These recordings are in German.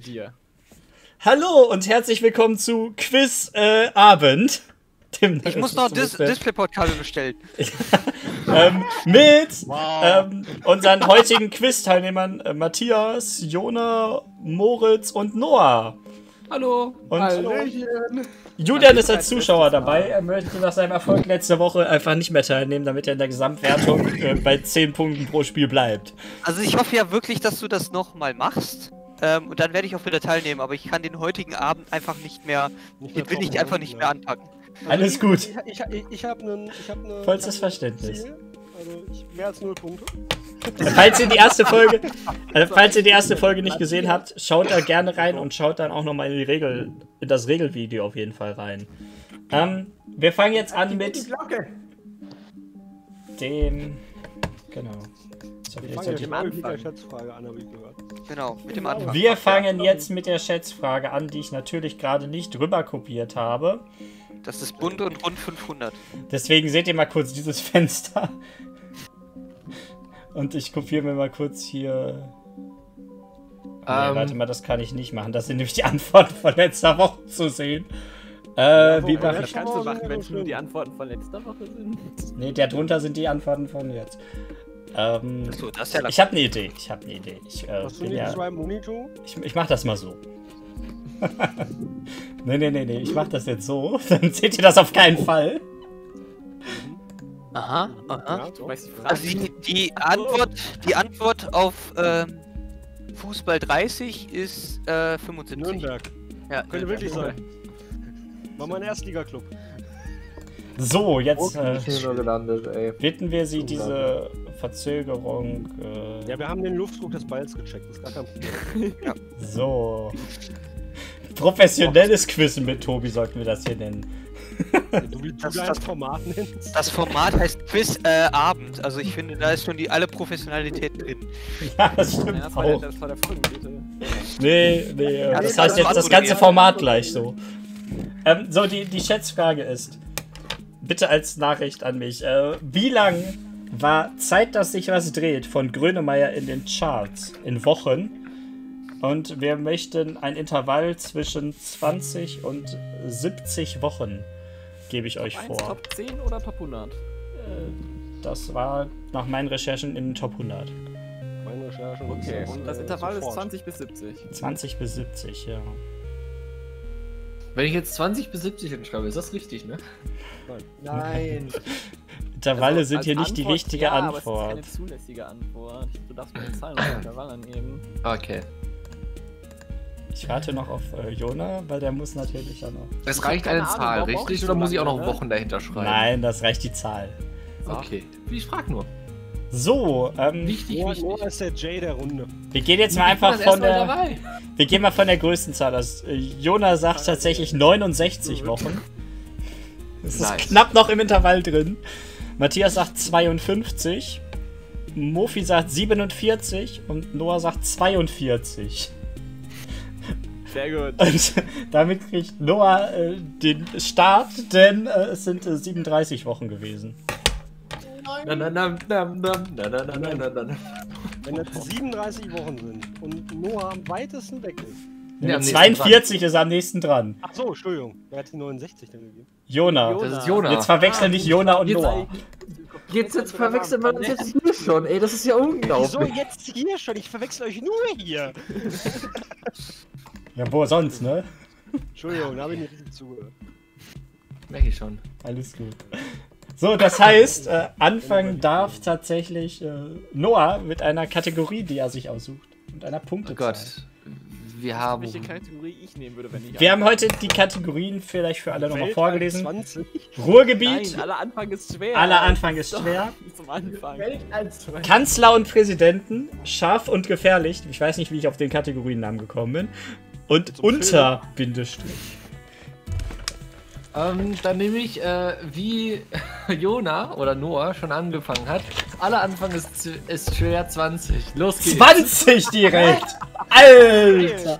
dir. Hallo und herzlich willkommen zu Quiz-Abend. Ich muss noch Displayport-Kabel bestellen. Mit unseren heutigen Quiz-Teilnehmern Matthias, Jonas, Moritz und Noah. Hallo. Und Julian ist als Zuschauer dabei. Er möchte nach seinem Erfolg letzte Woche einfach nicht mehr teilnehmen, damit er in der Gesamtwertung bei 10 Punkten pro Spiel bleibt. Also ich hoffe ja wirklich, dass du das nochmal machst. Und dann werde ich auch wieder teilnehmen, aber ich kann den heutigen Abend einfach nicht mehr, den will ich einfach nicht mehr anpacken. Alles gut. Ich habe einen... Vollstes Verständnis. Also mehr als 0 Punkte. Falls ihr die erste Folge, nicht gesehen habt, schaut da gerne rein und schaut dann auch nochmal in die Regel, in das Regelvideo auf jeden Fall rein. Wir fangen jetzt an mit dem, wir fangen jetzt mit der Schätzfrage an, die ich natürlich gerade nicht rüber kopiert habe. Das ist bunt und rund 500. Deswegen seht ihr mal kurz dieses Fenster. Und ich kopiere mir mal kurz hier... Nee, warte mal, das kann ich nicht machen. Das sind nämlich die Antworten von letzter Woche zu sehen. Wie mache ich das? Kannst du machen, wenn es nur die Antworten von letzter Woche sind? Nee, darunter sind die Antworten von jetzt. Achso, das ist ja lang. Ich habe eine Idee. Hast du nicht zwei Monitor? Ich mache das mal so. Nee, ich mach das jetzt so, dann seht ihr das auf keinen Fall. Aha. Also die Antwort auf Fußball 30 ist 75. Nürnberg. Ja, könnte wirklich sein. War mein Erstliga-Club. So, jetzt bitten wir sie, diese Verzögerung... Ja, wir haben den Luftdruck des Balls gecheckt, das ist gar kein Problem. Ja. So... Professionelles Quiz mit Tobi sollten wir das hier nennen. Das Format heißt Quiz-Abend. Also ich finde, da ist schon alle Professionalität drin. Ja, das stimmt auch. Das war der Folgenbitte. Nee, das heißt jetzt das ganze Format gleich so. So, die Schätzfrage ist, bitte als Nachricht an mich, wie lang war Zeit, dass sich was dreht von Grönemeyer in den Charts in Wochen? Und wir möchten ein Intervall zwischen 20 und 70 Wochen, gebe ich euch vor. Top 10 oder Top 100? Das war nach meinen Recherchen in den Top 100. Meine Recherchen. Okay, und das Intervall ist 20 bis 70. 20 bis 70, ja. Wenn ich jetzt 20 bis 70 hinschreibe, ist das richtig, ne? Nein. Intervalle also, sind hier nicht Antwort, die richtige Antwort. Aber es ist keine zulässige Antwort. Du darfst keine Zahlen auf Intervall angeben. Okay. Ich warte noch auf Jona, weil der muss natürlich ja noch... Es reicht eine Zahl, richtig? Oder muss ich auch noch Wochen dahinter schreiben? Nein, das reicht die Zahl. So. Okay, ich frag nur. So, wichtig. Wo ist der J der Runde? Wir gehen jetzt mal einfach von der... Wir gehen mal von der größten Zahl aus. Jona sagt tatsächlich 69 Wochen. Das ist knapp noch im Intervall drin. Matthias sagt 52. Mofi sagt 47. Und Noah sagt 42. Sehr gut. Und damit kriegt Noah den Start, denn es sind 37 Wochen gewesen. Wenn es 37 Wochen sind und Noah am weitesten weg ist. Ja, 42 ist am nächsten dran. Ach so, Entschuldigung. Wer hat die 69 denn gegeben? Jona. Das ist Jona. Jetzt verwechseln nicht Jona und Noah. Jetzt verwechseln wir uns jetzt hier schon, ey. Das ist ja unglaublich. Wieso jetzt hier schon? Ich verwechsel euch nur hier. Ja, wo sonst, ne? Entschuldigung, da habe ich nicht richtig zugehört. Merke ich schon. Alles gut. So, das heißt, anfangen darf tatsächlich Noah mit einer Kategorie, die er sich aussucht. Und einer Punktezahl. Oh Gott. Wir haben... Welche Kategorie ich nehmen würde, wenn ich... Wir haben heute die Kategorien vielleicht für alle nochmal vorgelesen. 20. Ruhrgebiet. Nein, aller Anfang ist schwer. Aller Anfang ist schwer. Zum Anfang. Kanzler und Präsidenten. Scharf und gefährlich. Ich weiß nicht, wie ich auf den Kategoriennamen gekommen bin. Und unter Bindestrich. Dann nehme ich, wie Jona oder Noah schon angefangen hat, aller Anfang ist schwer 20. Los geht's. 20 direkt! Alter!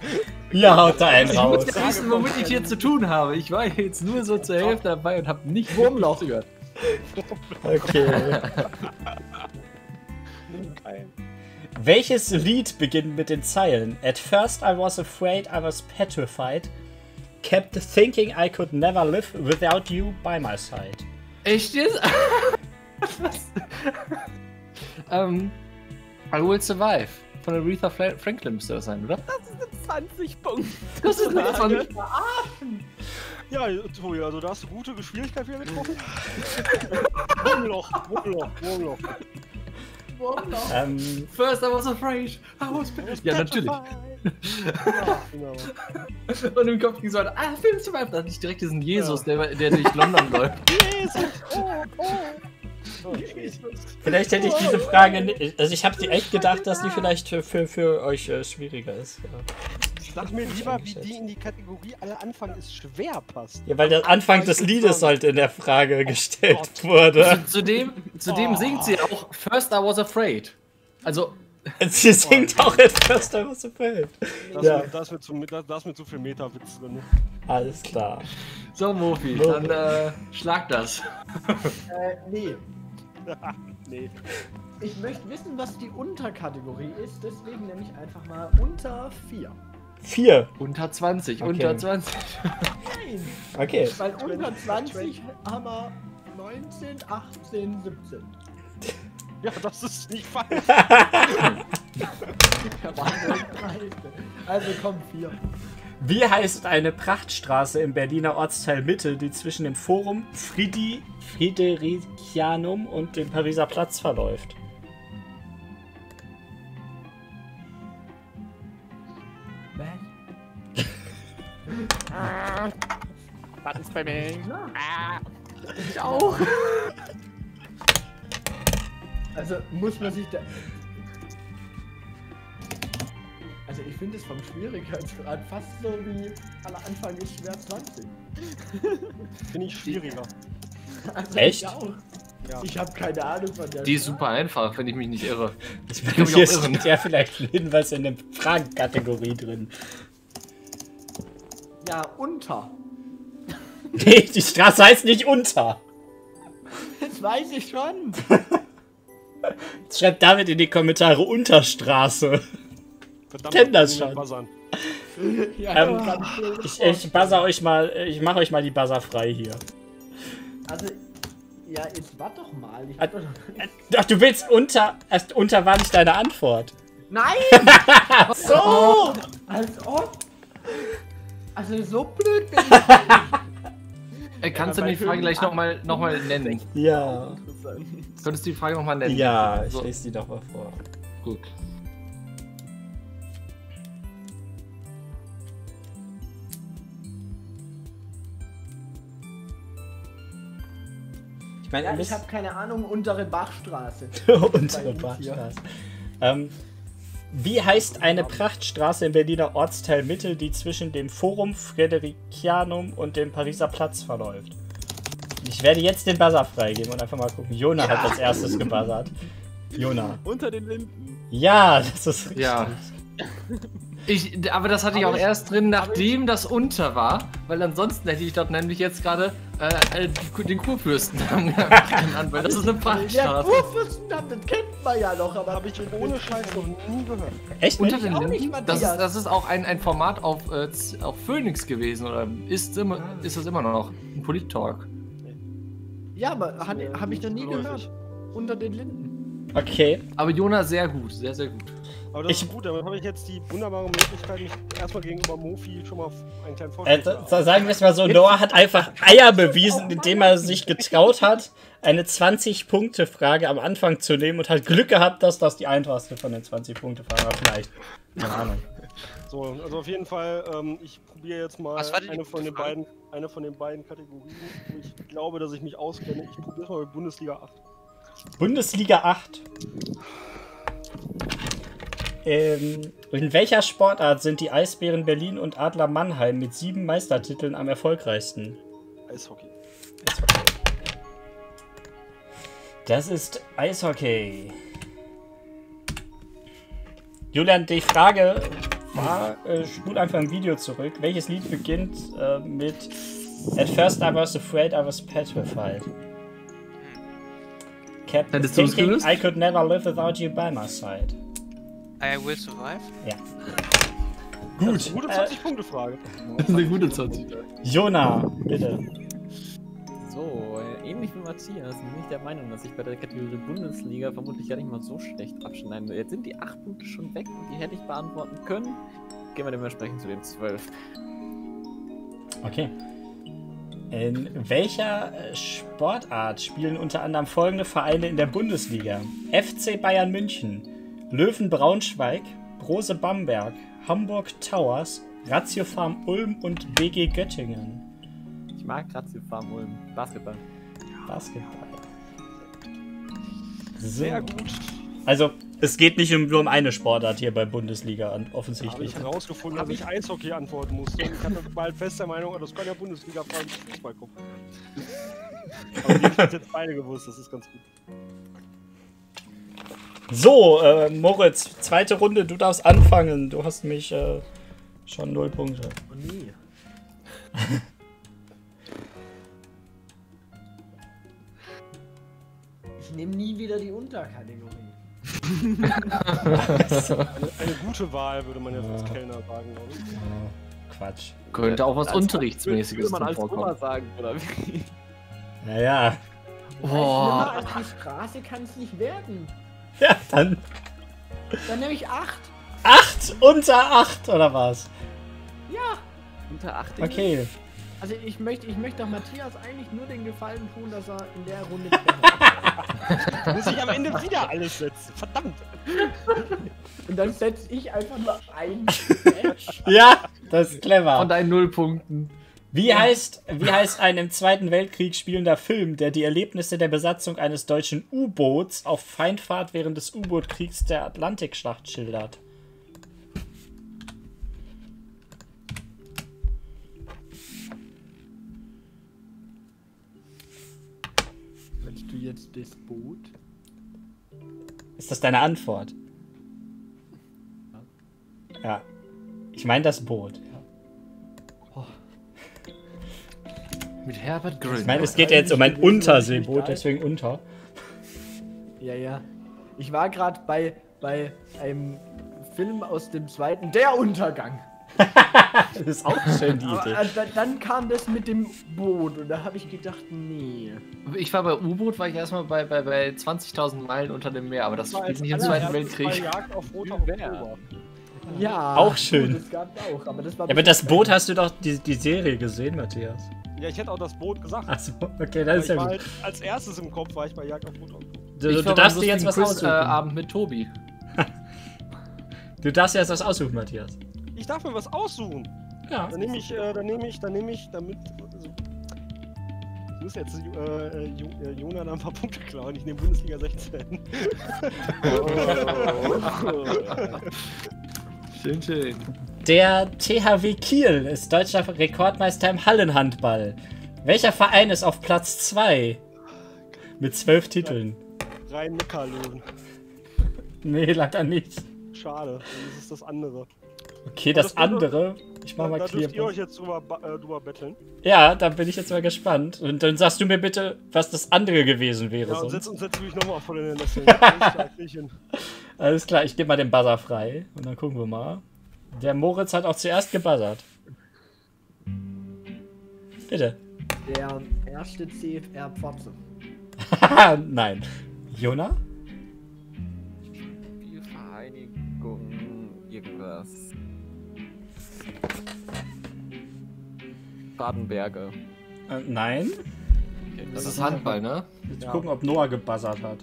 Ja, haut da einen raus. Ich muss ja wissen, womit ich hier zu tun habe. Ich war jetzt nur so zur Hälfte dabei und habe nicht Wurmlauch gehört. Okay. Welches Lied beginnt mit den Zeilen? At first I was afraid, I was petrified. Kept thinking I could never live without you by my side. Echt jetzt? Was? I Will Survive von Aretha Franklin müsste das sein, oder? Das sind 20 Punkte. Das ist eine 20 Punkte. Ja, Tobi, also da hast du gute Geschwindigkeit wieder getroffen. Wurmloch. First I was afraid, I was petrified. Ja, natürlich. Ja, genau. Und im Kopf ging so an, I Will Survive. Da hatte ich direkt diesen Jesus, ja, der durch London läuft. Jesus! Oh. Vielleicht hätte ich diese Frage nicht, also ich habe die echt gedacht, dass die vielleicht für euch schwieriger ist. Ja. Ich dachte mir lieber, wie die in die Kategorie alle Anfang ist schwer passt. Ja, weil der Anfang des Liedes halt in der Frage gestellt wurde. Zudem singt sie auch First I Was Afraid. Also sie singt auch at First I Was Afraid. Das mit so viel Meta-Witz drin. Alles klar. So, Mofi, dann schlag das. Nee. Nee. Ich möchte wissen, was die Unterkategorie ist, deswegen nehme ich einfach mal unter 4. 4? Unter 20, okay. Unter 20. Nein! Okay. Weil unter 20 haben wir 19, 18, 17. Ja, das ist nicht falsch. Also komm, 4. Wie heißt eine Prachtstraße im Berliner Ortsteil Mitte, die zwischen dem Forum Friederichianum und dem Pariser Platz verläuft? Buttons bei mir. Ich auch. Also muss man sich da... Also ich finde es vom Schwierigkeitsgrad fast so wie alle Anfang ist schwer 20. Finde ich schwieriger. Also echt? Ich auch. Ja. Ich habe keine Ahnung von der. Die ist super einfach, wenn ich mich nicht irre. Ich bin mich auch irren. Ja, vielleicht ein Hinweis in der Fragenkategorie drin. Ja, unter. Nee, die Straße heißt nicht unter. Das weiß ich schon. Jetzt schreibt David in die Kommentare Unterstraße. Verdammt, ich kenn das schon. Ja, ich buzzer euch mal, ich mache euch mal die Buzzer frei hier. Also, ja, jetzt warte doch mal. Ach, du willst unter, erst unter war nicht deine Antwort. Nein! So! Oh, als ob! Also, so blöd bin ich. Kannst du die Frage gleich nochmal nennen? Ja. Könntest du die Frage nochmal nennen? Ja, ich lese die doch mal vor. Gut. Ja, ich habe keine Ahnung, untere Bachstraße. Untere Bachstraße. Wie heißt eine Prachtstraße im Berliner Ortsteil Mitte, die zwischen dem Forum Friederichianum und dem Pariser Platz verläuft? Ich werde jetzt den Buzzer freigeben und einfach mal gucken. Jona hat als erstes gebuzzert. Jona. Unter den Linden. Ja, das ist richtig. Ja. Aber das hatte ich auch erst drin, nachdem das unter war, weil ansonsten hätte ich dort nämlich jetzt gerade den Kurfürstendamm genannt, weil das ist eine Prachtstraße. Ja, Kurfürstendamm, das kennt man ja noch, aber habe ich ohne Scheiß noch nie gehört. Echt? Unter den Linden? Das ist auch ein Format auf Phoenix gewesen, oder ist das immer noch? Ein Polit-Talk. Ja, aber habe ich noch nie gehört. Unter den Linden. Okay. Aber Jonas, sehr gut, sehr, sehr gut. Aber das ist gut, damit habe ich jetzt die wunderbare Möglichkeit, mich erstmal gegenüber Mofi schon mal einen kleinen Vorschlag zu machen. Sagen wir es mal so, Noah hat einfach Eier bewiesen, indem er sich getraut hat, eine 20-Punkte-Frage am Anfang zu nehmen und hat Glück gehabt, dass das die einfachste von den 20-Punkte-Fragen war, vielleicht. Keine Ahnung. So, also auf jeden Fall, ich probiere jetzt mal eine von den beiden Kategorien. Ich glaube, dass ich mich auskenne. Ich probiere es mal mit Bundesliga 8. Bundesliga 8? In welcher Sportart sind die Eisbären Berlin und Adler Mannheim mit 7 Meistertiteln am erfolgreichsten? Eishockey. Das ist Eishockey. Julian, die Frage war, spul einfach im Video zurück. Welches Lied beginnt mit At first I was afraid, I was petrified? Captain thinking I could never live without you by my side. I will survive? Ja. Gut. Das ist eine gute 20-Punkte-Frage. Das ist eine gute 20-Punkte-Frage. Jona, bitte. So, ähnlich wie Matthias, bin ich der Meinung, dass ich bei der Kategorie Bundesliga vermutlich gar nicht mal so schlecht abschneiden will. Jetzt sind die 8 Punkte schon weg und die hätte ich beantworten können. Gehen wir dementsprechend zu den 12. Okay. In welcher Sportart spielen unter anderem folgende Vereine in der Bundesliga? FC Bayern München, Löwen Braunschweig, Brose Bamberg, Hamburg Towers, Ratiopharm Ulm und BG Göttingen. Ich mag Ratiopharm Ulm. Basketball. Basketball. So. Sehr gut. Also, es geht nicht nur um eine Sportart hier bei Bundesliga an, offensichtlich. Ja, ich habe herausgefunden, dass ich Eishockey antworten musste. Ich habe mal fester Meinung, das kann ja Bundesliga vor allem Fußball gucken. Aber ich habe jetzt beide gewusst, das ist ganz gut. So, Moritz, zweite Runde, du darfst anfangen. Du hast mich schon 0 Punkte. Oh nee. Ich nehme nie wieder die Unterkategorie. Eine gute Wahl, würde man jetzt als Kellner sagen, oder? Ja, Quatsch. Könnte auch was Unterrichtsmäßiges vorkommen. Würde man als Oma sagen, oder wie? Naja. Oh. Schlimmer als die Straße kann es nicht werden. Ja, dann. Dann nehme ich 8. 8? Unter 8, oder was? Ja. Unter 8. Okay. Also ich möchte doch Matthias eigentlich nur den Gefallen tun, dass er in der Runde muss ich am Ende wieder alles setzen. Verdammt. Und dann setze ich einfach nur ein. Ja, das ist clever. Von deinen 0 Punkten. Wie heißt ein im Zweiten Weltkrieg spielender Film, der die Erlebnisse der Besatzung eines deutschen U-Boots auf Feindfahrt während des U-Boot-Kriegs der Atlantikschlacht schildert? Willst du jetzt das Boot? Ist das deine Antwort? Ja. Ich meine das Boot. Mit Herbert Grün. Ich meine, es geht ja jetzt um ein Unterseeboot, deswegen unter. Ja, ja. Ich war gerade bei einem Film aus dem Zweiten, der Untergang. Das ist auch schön, die Idee. Aber, dann kam das mit dem Boot und da habe ich gedacht, nee. Ich war bei U-Boot, war ich erstmal bei 20.000 Meilen unter dem Meer, aber das spielt nicht im Zweiten Weltkrieg. Jagd auf roter Meer. Ja, auch schön. Gut, das gab's auch, aber das war aber das Boot hast du doch die Serie gesehen, Matthias. Ja, ich hätte auch das Boot gesagt. Achso, okay, das ist ja gut. Halt als erstes im Kopf war ich bei Jagd auf Roter Meer. Du darfst dir jetzt was aussuchen. Abend mit Tobi. Du darfst dir jetzt was aussuchen, Matthias. Ich darf mir was aussuchen. Ja. Dann nehme ich damit. Also, ich muss jetzt Jonah ein paar Punkte klauen. Ich nehme Bundesliga 16. Oh. Schön, schön. Der THW Kiel ist deutscher Rekordmeister im Hallenhandball. Welcher Verein ist auf Platz 2? Mit 12 Titeln. Rhein-Neckar-Löwen. Nee, leider nicht. Schade, das ist das andere. Okay, das andere. Ich mach mal Clear. Da dürft ihr euch jetzt drüber betteln. Ja, da bin ich jetzt mal gespannt. Und dann sagst du mir bitte, was das andere gewesen wäre. Ja, und sonst. Setz uns natürlich nochmal vor den Lesson. Alles klar, ich gebe mal den Buzzer frei. Und dann gucken wir mal. Der Moritz hat auch zuerst gebuzzert. Bitte. Der erste CFR Pfotze. Nein. Jona? Spielvereinigung irgendwas. Badenberge. Nein. Okay, das ist Handball, ne? Jetzt gucken, ob Noah gebuzzert hat.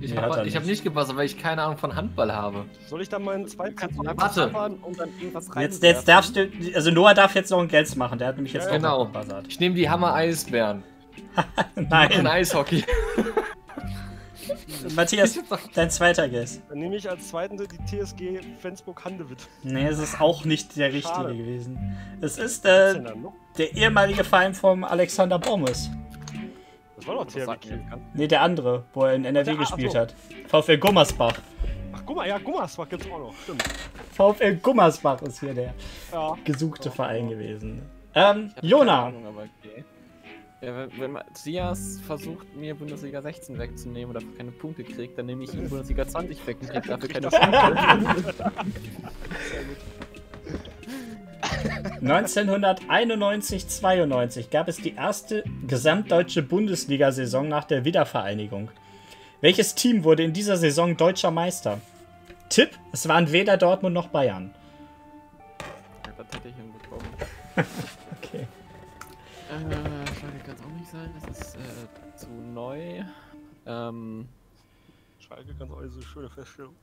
Ich hab nicht gebuzzert, weil ich keine Ahnung von Handball habe. Soll ich dann meinen zweiten Warte. Und dann irgendwas rein? Jetzt darfst du. Also Noah darf jetzt noch ein Geld machen, der hat nämlich jetzt noch gebuzzert. Ich nehme die Hammer-Eisbären. Nein. Und Eishockey. Matthias, dein zweiter Guess. Dann nehme ich als zweiten die TSG Flensburg-Handewitt. Nee, es ist auch nicht der richtige gewesen. Es ist der ehemalige Verein vom Alexander Bommes. Das war doch THW Kiel. Nee, der andere, wo er in NRW gespielt hat. VfL Gummersbach. Ach, Gummersbach gibt's auch noch, stimmt. VfL Gummersbach ist hier der gesuchte Verein gewesen. Jona. Ja, wenn Sias versucht, mir Bundesliga 16 wegzunehmen und dafür keine Punkte kriegt, dann nehme ich ihm Bundesliga 20 weg und kriege dafür keine Punkte. 1991-92 gab es die erste gesamtdeutsche Bundesliga-Saison nach der Wiedervereinigung. Welches Team wurde in dieser Saison deutscher Meister? Tipp, es waren weder Dortmund noch Bayern. Ja, das hätte ich hinbekommen. Okay. Schalke kann es auch nicht sein, das ist zu neu. Schalke kann es auch nicht, so eine schöne Feststellung.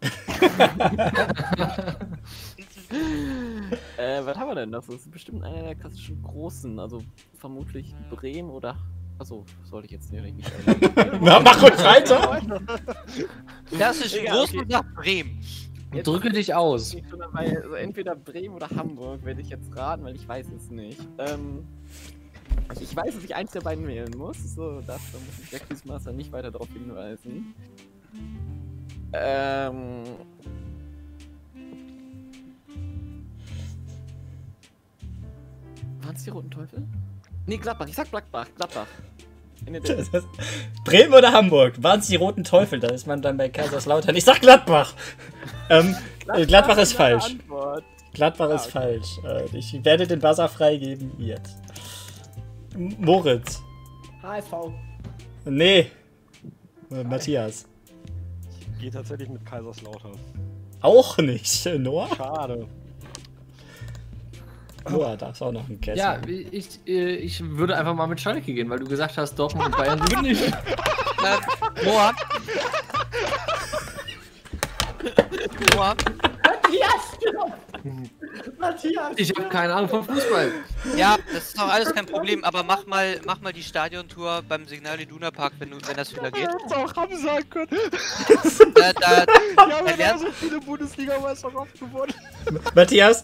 Was haben wir denn? Das ist bestimmt einer der klassischen Großen, also vermutlich Bremen oder... Achso, sollte ich jetzt nicht. Na, mach uns weiter! Klassisch Großen nach Bremen. Jetzt drücke dich aus. Dabei, also entweder Bremen oder Hamburg werde ich jetzt raten, weil ich weiß es nicht. Ich weiß, dass ich eins der beiden wählen muss, so dafür muss der Quizmaster nicht weiter darauf hinweisen. Waren es die Roten Teufel? Nee, Gladbach, ich sag Gladbach, Gladbach. Bremen oder Hamburg? Waren es die Roten Teufel? Da ist man dann bei Kaiserslautern. Ich sag Gladbach! Gladbach ist falsch. Antwort. Gladbach ist falsch. Ich werde den Buzzer freigeben jetzt. Moritz. HSV. Nee. Matthias. Ich gehe tatsächlich mit Kaiserslautern. Auch nicht. Noah? Schade. Noah darf auch noch einen Kessel. Ja, ich würde einfach mal mit Schalke gehen, weil du gesagt hast, Dortmund und Bayern sind nicht. Noah. Noah. Matthias! Ich habe keine Ahnung vom Fußball. Ja, das ist doch alles kein Problem, aber mach mal die Stadiontour beim Signal Iduna Park, wenn das wieder geht. Das auch haben sagen können. Da werden so viele Bundesligameisterschaften gewonnen. Matthias,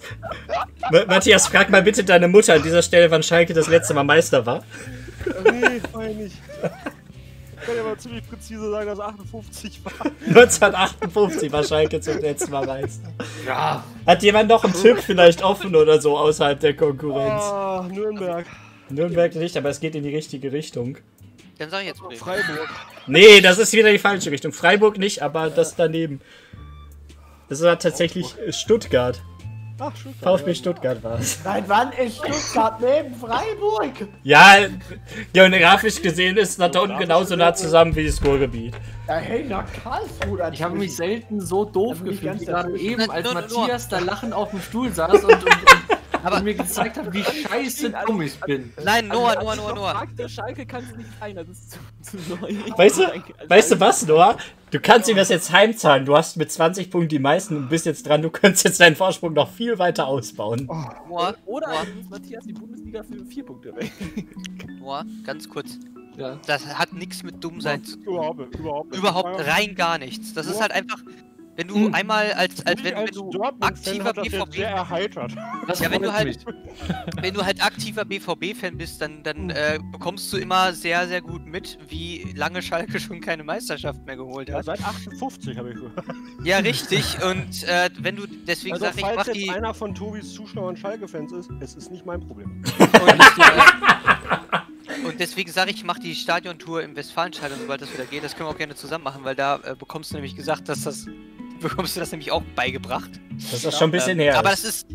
Matthias, frag mal bitte deine Mutter an dieser Stelle, wann Schalke das letzte Mal Meister war. Nee, vorher nicht. Ich kann ja mal ziemlich präzise sagen, dass 58 war. 1958 war Schalke zum letzten Mal Meister. Ja. Hat jemand noch einen Tipp vielleicht offen oder so außerhalb der Konkurrenz? Ah, Nürnberg. Nürnberg nicht, aber es geht in die richtige Richtung. Dann sag ich jetzt Bremen. Freiburg. Nee, das ist wieder die falsche Richtung. Freiburg nicht, aber das daneben. Das war tatsächlich Stuttgart. Ach, Stuttgart. VfB Stuttgart war es. Seit wann ist Stuttgart neben Freiburg? Ja, geografisch gesehen ist das da unten genauso nah zusammen wie das Ruhrgebiet. Ja, hey, nach Karlsruhe. Ich habe mich selten so doof gefühlt wie gerade eben, als Matthias da lachend auf dem Stuhl saß und mir gezeigt hat, wie scheiße dumm ich bin. Nein, Noah. Schalke kann es nicht sein, das ist zu neu. Weißt du was, Noah? Du kannst ihm das jetzt heimzahlen. Du hast mit 20 Punkten die meisten und bist jetzt dran. Du kannst jetzt deinen Vorsprung noch viel weiter ausbauen. Oh. Oder Matthias die Bundesliga für 4 Punkte weg. Noah, ganz kurz. Ja. Das hat nichts mit Dummsein zu tun. Überhaupt rein gar nichts. Das ist halt einfach... Wenn du einmal wenn du aktiver BVB erheitert. Ja, wenn du halt aktiver BVB-Fan bist, dann bekommst du immer sehr, sehr gut mit, wie lange Schalke schon keine Meisterschaft mehr geholt hat. Ja, seit 58 habe ich gehört. Ja, richtig. Und wenn du deswegen also, sagst, falls jetzt einer von Tobis Zuschauern Schalke-Fans ist, es ist nicht mein Problem. Und deswegen sage ich, mach die Stadiontour im Westfalenstadion, sobald das wieder geht. Das können wir auch gerne zusammen machen, weil da bekommst du nämlich gesagt, dass das... Bekommst du das nämlich auch beigebracht. Das ist schon ein bisschen her. Aber das ist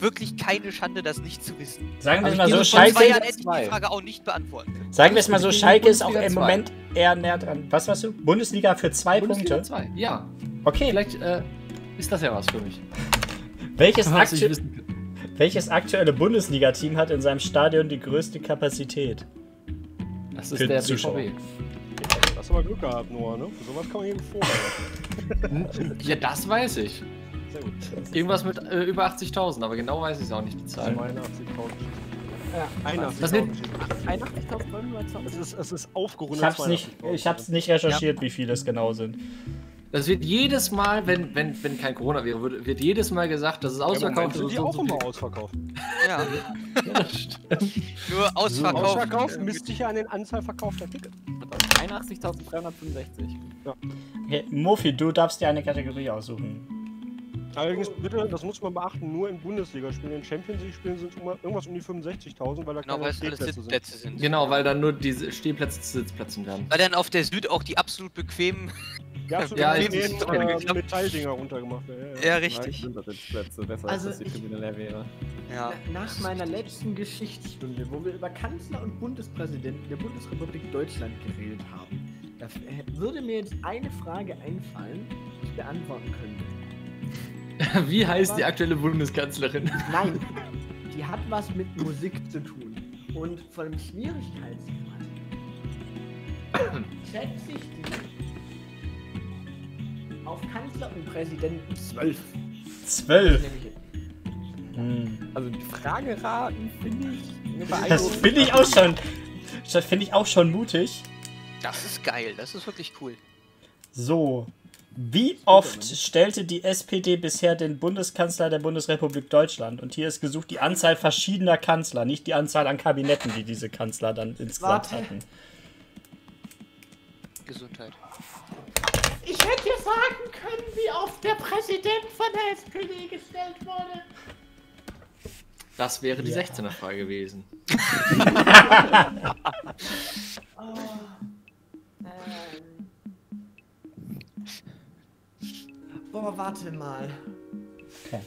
wirklich keine Schande, das nicht zu wissen. Sagen wir es mal so, Schalke... Ich die Frage auch nicht beantworten. Sagen wir es mal so, Schalke ist auch im Moment eher näher dran. Was warst du? Bundesliga für 2 Punkte? Bundesliga 2, ja. Okay. Vielleicht ist das ja was für mich. Welches aktuelle Bundesliga-Team hat in seinem Stadion die größte Kapazität? Das ist der BVB. Hast du mal Glück gehabt, Noah, ne? Für sowas kann man eben vorbereiten. Ja, das weiß ich. Sehr gut. Irgendwas mit über 80.000, aber genau weiß ich es auch nicht, die Zahl. 82.000. Ja, 81.000. Es ist aufgerundet. Ich hab's nicht recherchiert, ja, wie viele es genau sind. Das wird jedes Mal, wenn kein Corona wäre, wird jedes Mal gesagt, das ist ausverkauft. Ja, sind die auch immer ausverkauft. Ja. Nur ausverkauft. Ausverkauft misst sich ja an den Anzahl verkaufter Tickets. 81.365. Ja. Hey, Mofi, du darfst dir eine Kategorie aussuchen. Allerdings, bitte, das muss man beachten, nur in Bundesliga-Spielen, in Champions League-Spielen sind immer irgendwas um die 65.000, weil da genau, keine Stehplätze sind. Genau, weil dann nur diese Stehplätze zu Sitzplätzen werden. Weil dann auf der Süd auch die absolut bequemen... Ja, Metalldinger runtergemacht. Ja, richtig. Also nach meiner letzten Geschichtsstunde, wo wir über Kanzler und Bundespräsidenten der Bundesrepublik Deutschland geredet haben, da würde mir jetzt eine Frage einfallen, die ich beantworten könnte. Wie heißt die aktuelle Bundeskanzlerin? Nein, die hat was mit Musik zu tun. Und von dem Schwierigkeitsgrad schätze ich die auf Kanzler und Präsidenten 12. 12? Also die Frageraten finde ich... Das finde ich auch schon... Das finde ich auch schon mutig. Das ist geil, das ist wirklich cool. So. Wie oft stellte die SPD bisher den Bundeskanzler der Bundesrepublik Deutschland? Und hier ist gesucht die Anzahl verschiedener Kanzler, nicht die Anzahl an Kabinetten, die diese Kanzler dann insgesamt hatten. Gesundheit. Ich hätte dir sagen können, wie oft der Präsident von der SPD gestellt wurde. Das wäre die 16er Frage gewesen. Boah, warte mal. Okay.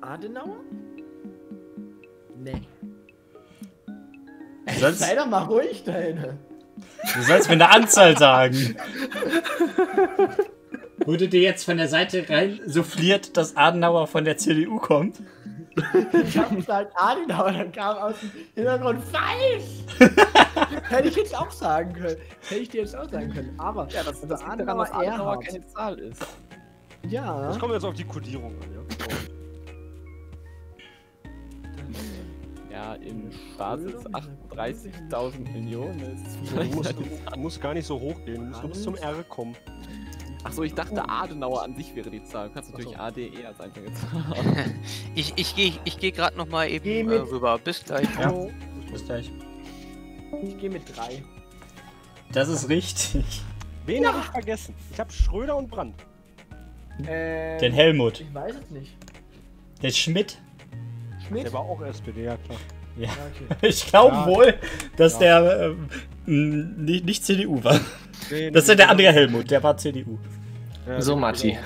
Adenauer? Nee. Sei doch mal ruhig, Deine. Du sollst mir eine Anzahl sagen. Wurde dir jetzt von der Seite rein souffliert, dass Adenauer von der CDU kommt? Ich hab gesagt Adenauer, dann kam aus dem Hintergrund falsch! Hätte ich jetzt auch sagen können. Hätte ich dir jetzt auch sagen können. Aber ja, das ist Adenauer, dass Adenauer keine Zahl ist. Ja. Das kommt jetzt auf die Kodierung an, ja? Ja, im Staat ist 38.000 Millionen. Du musst gar nicht so hoch gehen, du musst nur bis zum R kommen. Achso, ich dachte Adenauer an sich wäre die Zahl. Du kannst natürlich ADE als einzige Zahl. Ich geh gerade nochmal eben rüber. Bis gleich. Ja. Bis gleich. Ich gehe mit 3. Das ist richtig. Wen habe ich vergessen? Ich habe Schröder und Brandt. Den Helmut. Ich weiß es nicht. Der Schmidt. Der war auch SPD, ja klar. Ja. Okay. Ich glaube wohl, dass der nicht CDU war. Nee, das ist der andere Helmut, der war CDU. Ja, so, Marti.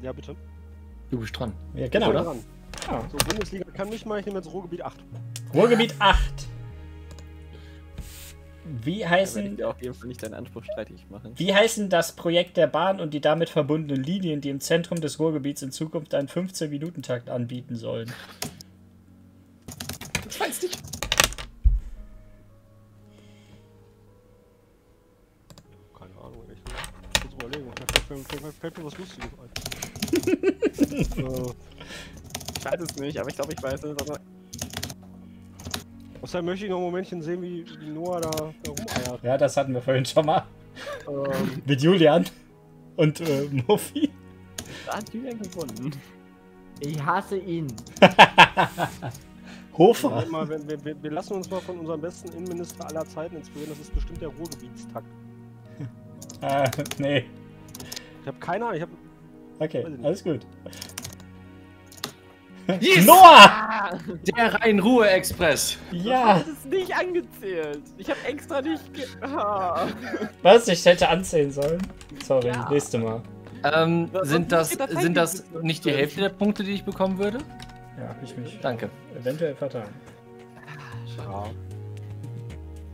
Ja, bitte. Du bist dran. Ja, genau, oder? Dran. Ja. So, Bundesliga kann nicht mal, ich nehme jetzt Ruhrgebiet 8. Ruhrgebiet 8. Wie heißen... Ja, auf jeden Fall nicht deinen Anspruch streitig machen. Wie heißen das Projekt der Bahn und die damit verbundenen Linien, die im Zentrum des Ruhrgebiets in Zukunft einen 15-Minuten-Takt anbieten sollen? Ich weiß nicht. Keine Ahnung, ich muss überlegen. Fällt mir was Lustiges ein. Ich weiß es nicht, aber ich glaube, ich weiß es. Außerdem möchte ich noch ein Momentchen sehen, wie Noah da rumeiert. Ja, das hatten wir vorhin schon mal. Mit Julian und Muffi. Da hat Julian gefunden. Ich hasse ihn. Hofer. Wir lassen uns mal von unserem besten Innenminister aller Zeiten inspirieren. Das ist bestimmt der Ruhrgebietstakt. Nee. Ich habe keine Ahnung. Okay, alles gut. Yes! Noah! Der Rhein-Ruhr-Express. Ja. Das ist nicht angezählt. Ich habe extra nicht... Was? Ich hätte anzählen sollen? Sorry, nächste Mal. Sind das nicht die Hälfte der Punkte, die ich bekommen würde? Ja, ich mich. Danke. Eventuell vertan. Ja.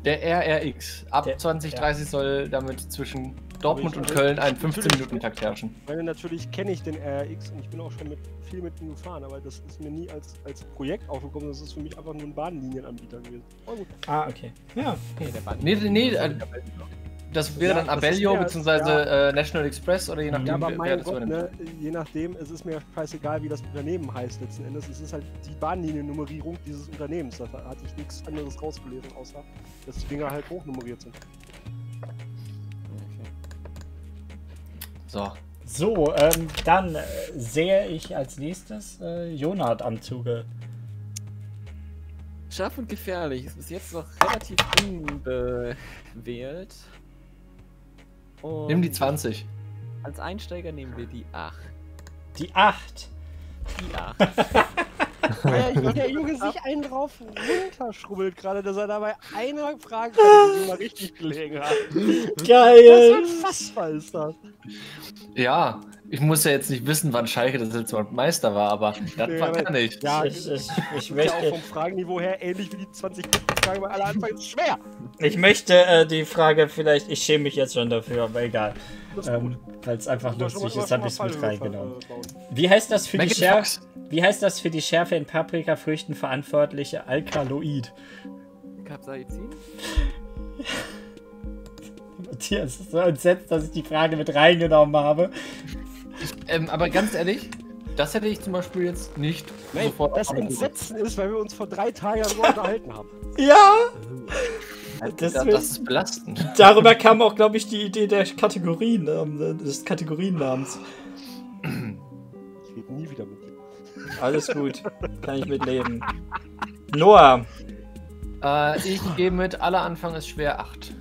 Der RRX. Ab 2030 soll damit zwischen Dortmund und Köln einen 15-Minuten-Takt herrschen. Weil natürlich kenne ich den RRX und ich bin auch schon viel mit ihm gefahren, aber das ist mir nie als Projekt aufgekommen, das ist für mich einfach nur ein Bahnlinienanbieter gewesen. Oh, gut. Ah, okay. Ja. Okay, der Bahnlinien. Nee, das wäre dann Abellio bzw. National Express oder je nachdem. Ja, aber mein Gott, ne, je nachdem, es ist mir ja scheißegal, wie das Unternehmen heißt letzten Endes. Es ist halt die Bahnliniennummerierung dieses Unternehmens. Da hatte ich nichts anderes rausgelesen, außer dass die Dinger halt hochnummeriert sind. So, dann sehe ich als nächstes Jonat am Zuge. Scharf und gefährlich. Ist bis jetzt noch relativ unbewählt. Und nimm die 20. Als Einsteiger nehmen wir die 8. Die 8? Die 8. Der Junge sich einen drauf runterschrubbelt gerade, dass er dabei einer Frage mal richtig gelegen hat. Geil! Das ist unfassbar, ist das. Ja, ich muss ja jetzt nicht wissen, wann Schalke das letzte Mal Meister war, aber das war gar nicht. Ja, ich möchte auch vom Fragenniveau her ähnlich wie die 20 Fragen bei aller Anfang ist schwer. Ich möchte die Frage vielleicht, ich schäme mich jetzt schon dafür, aber egal. Weil es einfach lustig ist, habe ich es mit reingenommen. Wie heißt das für die Schärfe? Wie heißt das für die Schärfe in Paprikafrüchten verantwortliche Alkaloid? Capsaicin? Matthias ist so entsetzt, dass ich die Frage mit reingenommen habe. Aber ganz ehrlich, das hätte ich zum Beispiel jetzt nicht sofort. Das Entsetzen ist, weil wir uns vor 3 Tagen darüber unterhalten haben. Ja! Das ist belastend. Darüber kam auch, glaube ich, die Idee der Kategorien, des Kategoriennamens. Ich rede nie wieder mit dir. Alles gut, kann ich mitleben. Noah. Ich gehe mit aller Anfang ist schwer 8.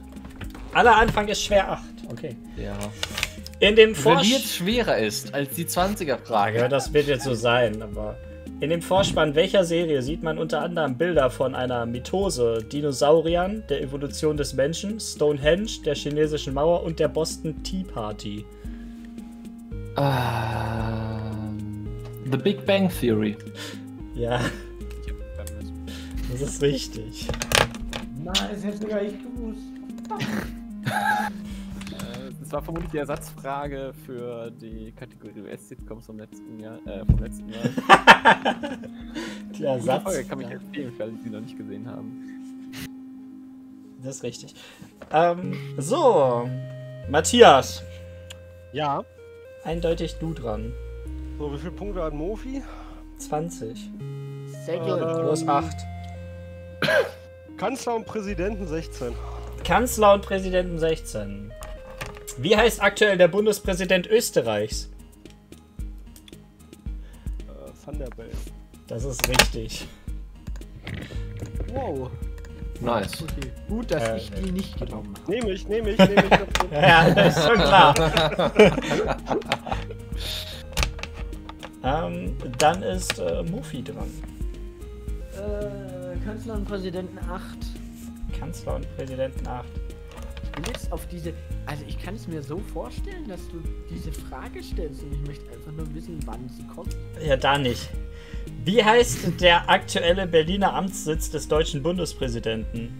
Aller Anfang ist schwer 8, okay. Ja. In dem Vorspann. Wenn die jetzt schwerer ist als die 20er-Frage. Ja, das wird jetzt so sein, aber. In dem Vorspann welcher Serie sieht man unter anderem Bilder von einer Mitose, Dinosauriern, der Evolution des Menschen, Stonehenge, der chinesischen Mauer und der Boston Tea Party? The Big Bang Theory. Ja. Das ist richtig. Nein, das hätte sogar ich gewusst. Das war vermutlich die Ersatzfrage für die Kategorie US-Sitcoms vom letzten Jahr. Die Ersatzfrage kann mich empfehlen, falls Sie noch nicht gesehen haben. Das ist richtig. So, Matthias. Ja? Eindeutig du dran. So, wie viele Punkte hat Mofi? 20. Sehr gut. Plus 8. Kanzler und Präsidenten 16. Kanzler und Präsidenten 16. Wie heißt aktuell der Bundespräsident Österreichs? Van der Bellen. Das ist richtig. Wow. Nice. Okay. Gut, dass ich die nicht genommen habe. Nehme ich. Ja, das ist schon klar. Dann ist Mofi dran. Kanzler und Präsidenten 8. Kanzler und Präsidenten 8. Ich bin jetzt auf diese. Also, ich kann es mir so vorstellen, dass du diese Frage stellst und ich möchte einfach nur wissen, wann sie kommt. Ja, da nicht. Wie heißt der aktuelle Berliner Amtssitz des deutschen Bundespräsidenten?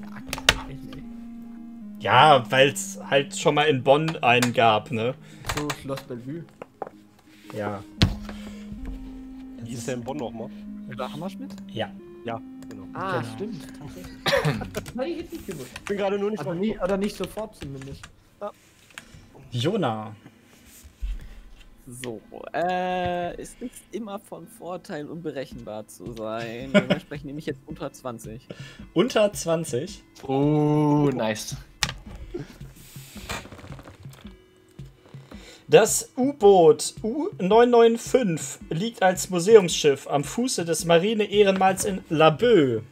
Der aktuelle? Ja, weil es halt schon mal in Bonn einen gab, ne? So, Schloss Bellevue. Ja. Wie ist der in Bonn nochmal? Oder Hammerschmidt? Ja. Ja, genau. Ah, genau. Stimmt. Nein, ich hätte nicht gewusst. Ich bin gerade nur nicht verstanden. Oder nicht sofort zumindest. Ja. Jona. So, es ist immer von Vorteil, unberechenbar zu sein. Dementsprechend nehme ich jetzt unter 20. Unter 20? Oh, nice. Das U-Boot U-995 liegt als Museumsschiff am Fuße des Marine-Ehrenmals in Laboe.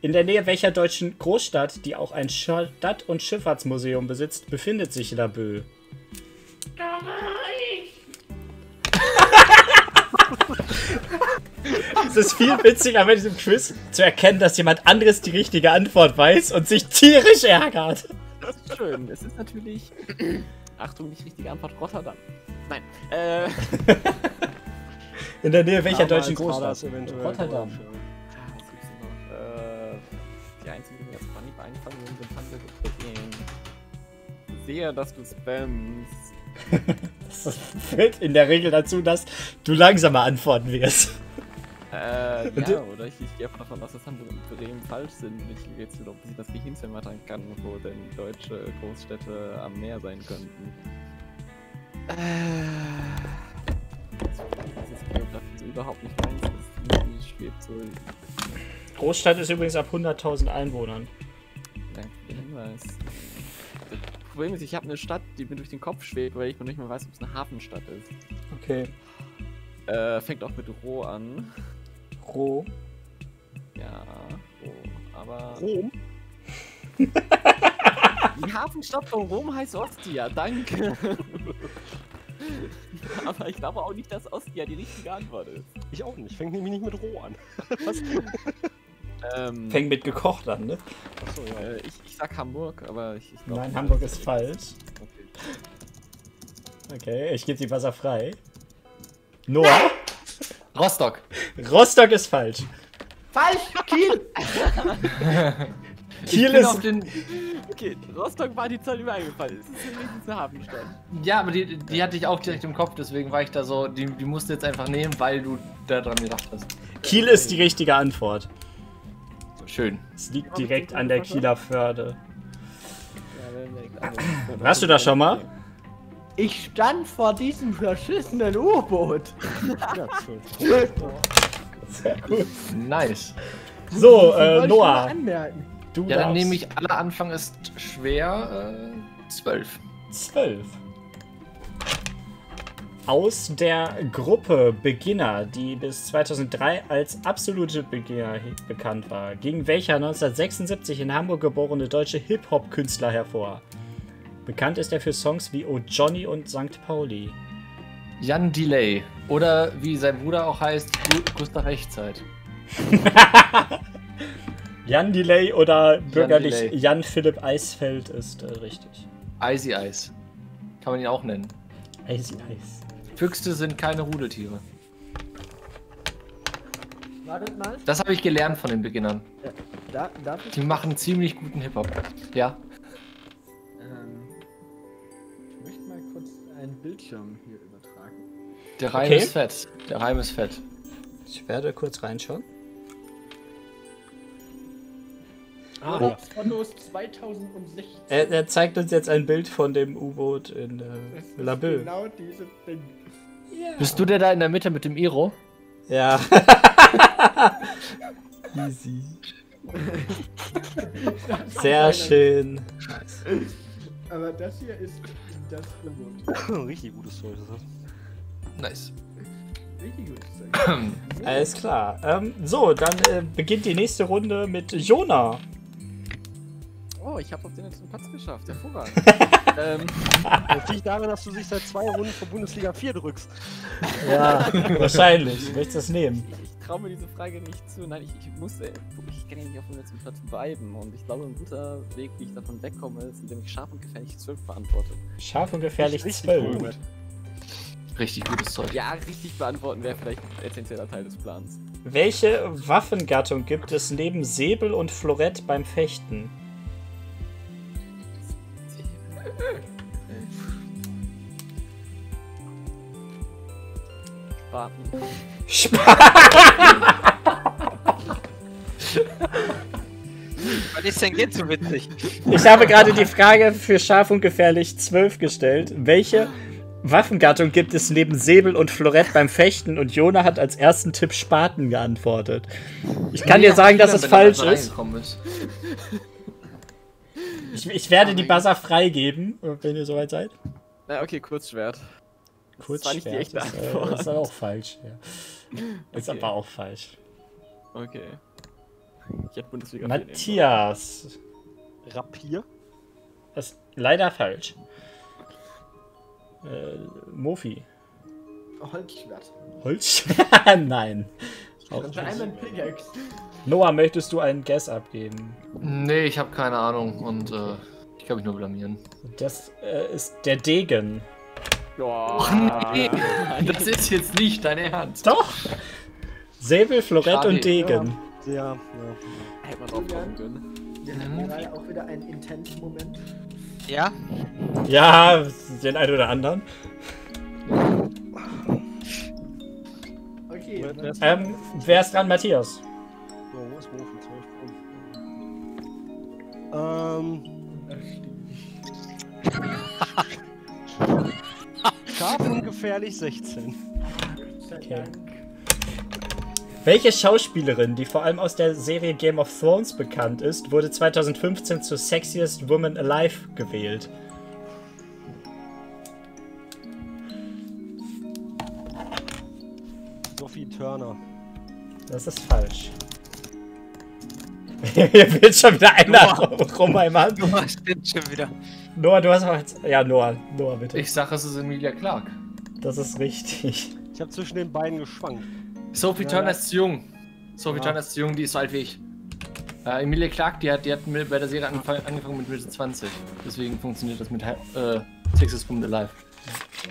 In der Nähe welcher deutschen Großstadt, die auch ein Stadt- und Schifffahrtsmuseum besitzt, befindet sich Laboe? Da war ich! Es ist viel witziger bei diesem Quiz zu erkennen, dass jemand anderes die richtige Antwort weiß und sich tierisch ärgert. Das ist schön. Es ist natürlich... Achtung, nicht richtige Antwort, Rotterdam. Nein. In der Nähe welcher deutschen Großstadt? Rotterdam. Die einzigen, die mir jetzt gar nicht einfallen, sind Panzergruppen. Sehe, dass du spammst. Das führt in der Regel dazu, dass du langsamer antworten wirst. Ja, oder ich gehe einfach davon aus, dass Hamburg und Bremen falsch sind. Ich gehe jetzt wieder, ob ich das nicht hinzermattern kann, wo denn deutsche Großstädte am Meer sein könnten. Das ist Geografie so überhaupt nicht meins, das schwebt so. Großstadt ist übrigens ab 100.000 Einwohnern. Danke für den Hinweis. Das Problem ist, ich habe eine Stadt, die mir durch den Kopf schwebt, weil ich noch nicht mal weiß, ob es eine Hafenstadt ist. Okay. Fängt auch mit Roh an. Roh? Ja, Roh, aber... Rom? Die Hafenstadt von Rom heißt Ostia, danke. Aber ich glaube auch nicht, dass Ostia die richtige Antwort ist. Ich auch nicht, fängt nämlich nicht mit Roh an. Was? Fängt mit gekocht an, ne? Achso, ja. Ich sag Hamburg, aber ich glaube... Nein, Hamburg ist falsch. Okay, ich gebe die Wasser frei. Noah? Rostock. Rostock ist falsch. Falsch! Kiel! Kiel ist... Okay, Rostock war die Zahl, die mir eingefallen ist. Das ist wenigstens eine Hafenstadt. Ja, aber die hatte ich auch direkt im Kopf, deswegen war ich da so... Die musst du jetzt einfach nehmen, weil du da dran gedacht hast. Kiel ist die richtige Antwort. Schön. Es liegt direkt an der Kieler Förde. Warst du da schon mal? Ich stand vor diesem verschissenen U-Boot. Sehr gut. Nice. So, Noah. Du ja, dann nehme ich alle Anfang ist schwer. 12. 12. Aus der Gruppe Beginner, die bis 2003 als absolute Beginner bekannt war, ging welcher 1976 in Hamburg geborene deutsche Hip-Hop-Künstler hervor? Bekannt ist er für Songs wie Oh Johnny und St. Pauli. Jan Delay. Oder wie sein Bruder auch heißt, Gustav Echtzeit. Jan Delay oder bürgerlich Jan Philipp Eisfeld ist richtig. Eisy Eis. Kann man ihn auch nennen. Eisy Eis. Füchse sind keine Rudeltiere. Wartet mal. Das habe ich gelernt von den Beginnern. Ja. Die machen ziemlich guten Hip-Hop. Ja. Ich möchte mal kurz einen Bildschirm hier übertragen. Der Reim ist fett. Der Reim ist fett. Ich werde kurz reinschauen. Ah, ja. 2016. Er zeigt uns jetzt ein Bild von dem U-Boot in Labö. Genau diese Ding. Yeah. Bist du der da in der Mitte mit dem Iro? Ja. Easy. Sehr schön. Aber das hier ist das U-Boot. Richtig gutes Zeug. Nice. Richtig gutes Zeug. Alles klar. So, dann beginnt die nächste Runde mit Jonas. Oh, ich habe auf den letzten Platz geschafft. Hervorragend. Das liegt daran, dass du dich seit 2 Runden von Bundesliga 4 drückst. Ja, wahrscheinlich. Du möchtest das nehmen. Ich traue mir diese Frage nicht zu. Nein, ich muss, ich kann ja nicht auf dem letzten Platz bleiben. Und ich glaube, ein guter Weg, wie ich davon wegkomme, ist, indem ich scharf und gefährlich 12 beantworte. Scharf und gefährlich 12. Gut. Richtig gutes Zeug. Ja, richtig beantworten wäre vielleicht ein essentieller Teil des Plans. Welche Waffengattung gibt es neben Säbel und Florett beim Fechten? Spaten. Was ist denn jetzt so witzig? Ich habe gerade die Frage für scharf und gefährlich 12 gestellt. Welche Waffengattung gibt es neben Säbel und Florett beim Fechten? Und Jonas hat als ersten Tipp Spaten geantwortet. Ich kann dir sagen, dass es falsch ist. Ich werde die Buzzer freigeben, wenn ihr soweit seid. Na okay, Kurzschwert. Kurzschwert, das war nicht die echte Antwort. Das ist aber auch falsch. Ja. Okay. Ist aber auch falsch. Okay. Ich hätte Bundesliga Matthias. Rapier? Das ist leider falsch. Mofi. Holzschwert. Holzschwert? Nein. Diamond Pickaxe. Noah, möchtest du einen Guess abgeben? Nee, ich habe keine Ahnung und ich kann mich nur blamieren. Das ist der Degen. Och nee, das ist jetzt nicht dein Ernst. Doch! Säbel, Florett und Degen. Ja, ja. Hätte man auch kommen können. Wir hatten gerade auch wieder einen intensen Moment. Ja? Ja, den einen oder anderen. Okay. Wer ist dran, Matthias? Scharf und gefährlich 16. Okay. Welche Schauspielerin, die vor allem aus der Serie Game of Thrones bekannt ist, wurde 2015 zur Sexiest Woman Alive gewählt? Sophie Turner. Das ist falsch. Hier wird schon wieder einer rumheimern. Noah steht schon wieder. Noah, du hast auch jetzt... Ja, Noah, bitte. Ich sag, es ist Emilia Clarke. Das ist richtig. Ich habe zwischen den beiden geschwankt. Sophie Turner ist jung. Sophie Turner ist jung, die ist so alt wie ich. Emilia Clarke, die hat bei der Serie angefangen mit Mitte 20. Deswegen funktioniert das mit Six is from the Life.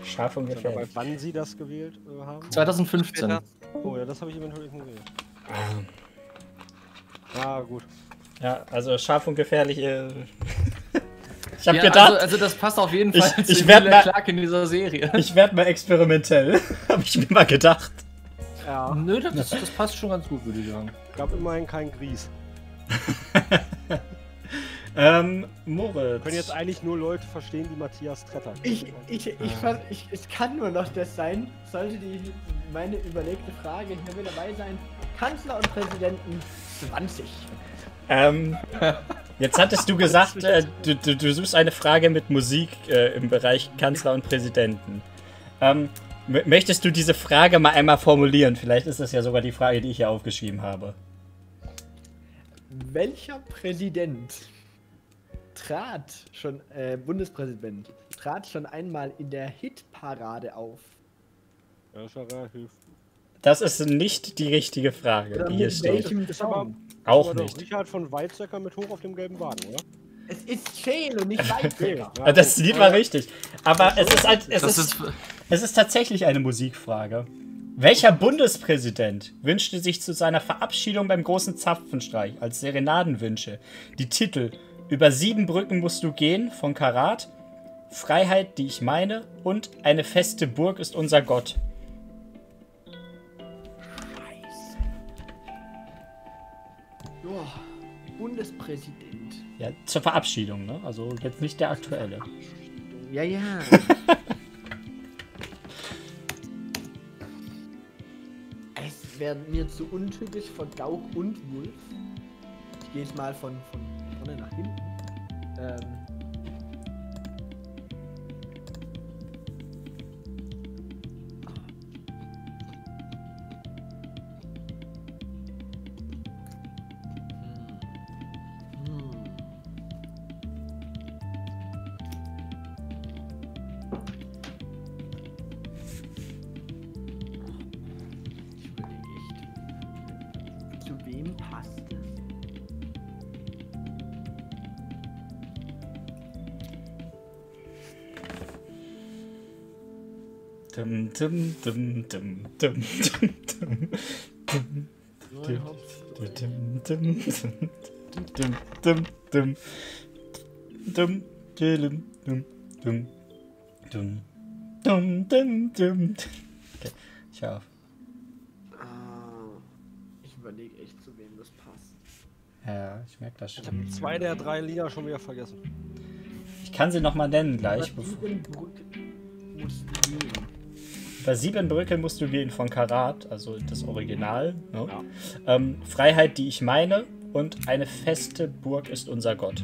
Scharf und bei wann sie das gewählt haben? 2015. Oh ja, das habe ich eventuell nicht gewählt. Ah, gut. Ja, also scharf und gefährlich. Ich habe gedacht. Also das passt auf jeden Fall zu Emilia Clarke in dieser Serie. Ich werde mal experimentell, habe ich mir mal gedacht. Ja. Nö, das passt schon ganz gut, würde ich sagen. Gab immerhin keinen Grieß. Moritz. Können jetzt eigentlich nur Leute verstehen, die Matthias Tretter. Ich kann nur noch das sein, sollte meine überlegte Frage hier wieder dabei sein. Kanzler und Präsidenten 20. Jetzt hattest du gesagt, du suchst eine Frage mit Musik im Bereich Kanzler und Präsidenten. Möchtest du diese Frage mal einmal formulieren? Vielleicht ist das ja sogar die Frage, die ich hier aufgeschrieben habe. Welcher Präsident Bundespräsident trat schon einmal in der Hitparade auf? Das ist nicht die richtige Frage, die hier steht. Auch nicht. Richard von Weizsäcker mit hoch auf dem gelben Wagen, oder? Es ist Scheel und nicht Weizsäcker. Das Lied war richtig. Aber es ist tatsächlich eine Musikfrage. Welcher Bundespräsident wünschte sich zu seiner Verabschiedung beim großen Zapfenstreich als Serenadenwünsche die Titel "Über 7 Brücken musst du gehen" von Karat, "Freiheit, die ich meine" und "Eine feste Burg ist unser Gott"? Scheiße. Joa, Bundespräsident. Ja, zur Verabschiedung, ne? Also jetzt nicht der aktuelle. Ja, ja. Wären mir zu untypisch von Gauck und Wulff. Ich gehe jetzt mal von vorne nach hinten. Okay, ciao. Ich überlege echt, zu wem das passt. Ja, ich merke das schon. Ich habe 2 der 3 Lieder schon wieder vergessen. Ich kann sie nochmal nennen gleich. Bei 7 Brücken musst du gehen von Karat, also das Original. Ne? Ja. Freiheit, die ich meine und "Eine feste Burg ist unser Gott".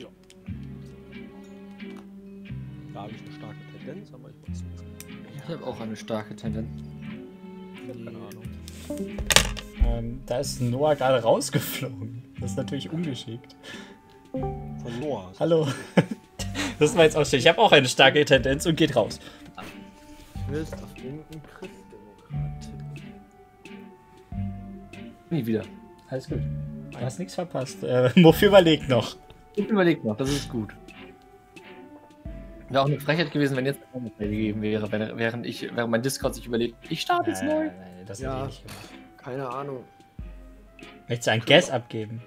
Ja. Da habe ich eine starke Tendenz, aber ich weiß nicht. Ich habe auch eine starke Tendenz. Ich habe keine Ahnung. Da ist Noah gerade rausgeflogen. Das ist natürlich ungeschickt. Von Noah. Hallo. Das war jetzt auch schön. Ich habe auch eine starke Tendenz und geht raus. Du willst auf irgendeinen Christdemokrat tippen. Nie wieder. Alles gut. Du hast nichts verpasst. Muffi überlegt noch. Ich überleg noch, das ist gut. Wäre auch eine Frechheit gewesen, wenn jetzt eine Frage gegeben wäre, während mein Discord sich überlegt, ich starte jetzt neu. Das hätte ich nicht gemacht. Keine Ahnung. Möchtest du einen Guess abgeben?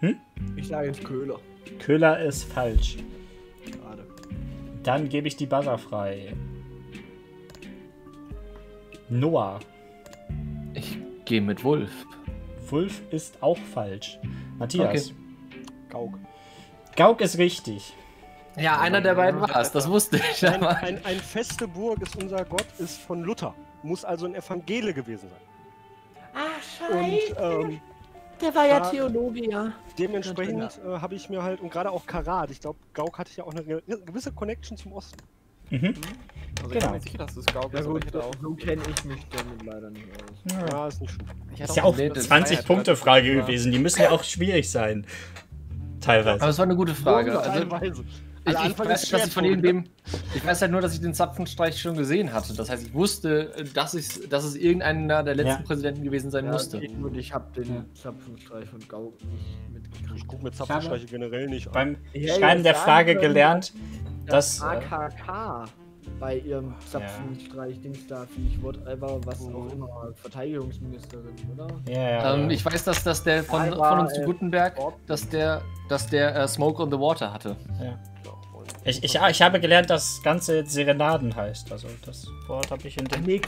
Hm? Ich sage jetzt Köhler. Köhler ist falsch. Schade. Dann gebe ich die Buzzer frei. Noah. Ich gehe mit Wulff. Wulff ist auch falsch. Matthias. Okay. Gauck. Gauck ist richtig. Ja, einer der beiden war es. Das wusste ich. Ein feste Burg ist unser Gott ist von Luther. Muss also ein Evangele gewesen sein. Ach, scheiße. Und, der war ja Theologe, ja. Dementsprechend habe ich mir halt, und gerade auch Karat, ich glaube, Gauck hatte ja auch eine gewisse Connection zum Osten. Mhm. Also genau. Ich bin mir sicher, dass du es Gauck bist, aber ja, so kenne ich mich damit leider nicht aus. Ja, ja ist nicht schlimm. Ist ja auch eine 20-Punkte-Frage gewesen, die müssen ja auch schwierig sein. Teilweise. Aber es war eine gute Frage. Also, ich weiß halt nur, dass ich den Zapfenstreich schon gesehen hatte. Das heißt, ich wusste, dass es irgendeiner der letzten Präsidenten gewesen sein musste. Und ich habe den Zapfenstreich von Gauck nicht mitgekriegt. Ich gucke mir Zapfenstreiche generell nicht an. Beim Schreiben der Frage gelernt, dass AKK bei ihrem Zapfenstreich-Dings da, ich wurde einfach was auch immer, Verteidigungsministerin, oder? Ja. Ich weiß, dass der von uns zu Gutenberg, dass der Smoke on the Water hatte. Ja. Ich habe gelernt, dass das Ganze jetzt Serenaden heißt. Also das Wort habe ich in dem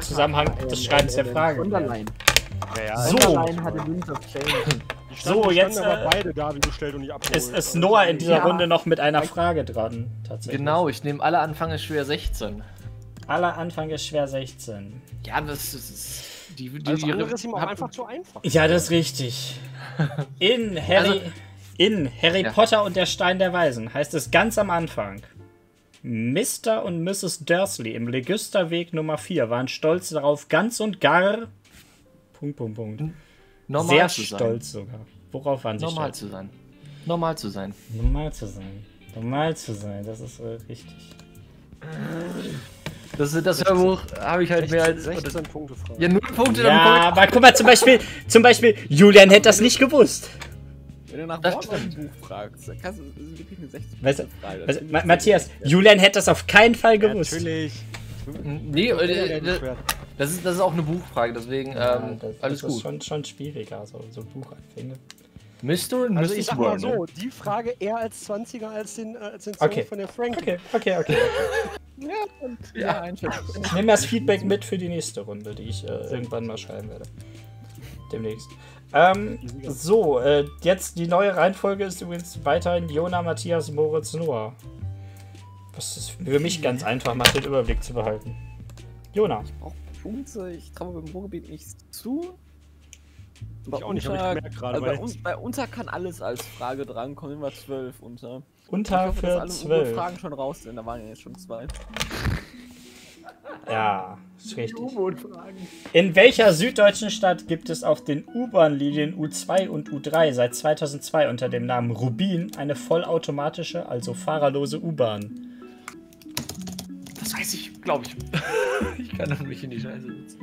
Zusammenhang des Schreibens der Frage. So, jetzt ist Noah in dieser Runde noch mit einer Frage dran. Tatsächlich. Genau, ich nehme aller Anfang ist schwer 16. Aller Anfang ist schwer 16. Ja, das ist... Die andere ist ihm auch einfach zu einfach. Ja, das ist richtig. In Harry Potter und der Stein der Weisen heißt es ganz am Anfang: Mr. und Mrs. Dursley im Legisterweg Nummer 4 waren stolz darauf, ganz und gar normal sehr zu stolz sein. Sogar. Worauf waren sie stolz? Normal zu sein, das ist richtig. Das Hörbuch habe ich halt mehr als 16 Punkte. Ja, 0 Punkte. Ja, aber guck mal, zum Beispiel Julian hätte das nicht gewusst. Wenn du nach Wortbuch fragst, dann kannst du, das ist wirklich eine 60-Frage. Weißt du, Matthias, Julian hätte das auf keinen Fall gewusst. Natürlich. Nee, das ist auch eine Buchfrage, deswegen alles gut. Das ist schon schwieriger, so Buchanfänge. Mr. und also Mrs. ich sag mal so, die Frage eher als 20er als den Song von der Frank. Okay. Ja. Ich nehme das Feedback mit für die nächste Runde, die ich irgendwann mal schreiben werde. Demnächst. Jetzt die neue Reihenfolge ist übrigens weiterhin Jona, Matthias, Moritz, Noah. Was ist für mich ganz einfach macht, den Überblick zu behalten. Jona. Ich brauche Punkte, ich traue beim Ruhrgebiet nichts zu. Bei Unter kann alles als Frage drankommen, immer 12 Unter. Unter ich hoffe, für dass alle U-Boot-Fragen schon raus sind, da waren ja jetzt schon 2. Ja, ist richtig. In welcher süddeutschen Stadt gibt es auf den U-Bahn-Linien U2 und U3 seit 2002 unter dem Namen Rubin eine vollautomatische, also fahrerlose U-Bahn? Das weiß ich, glaube ich. Ich kann doch nicht in die Scheiße sitzen.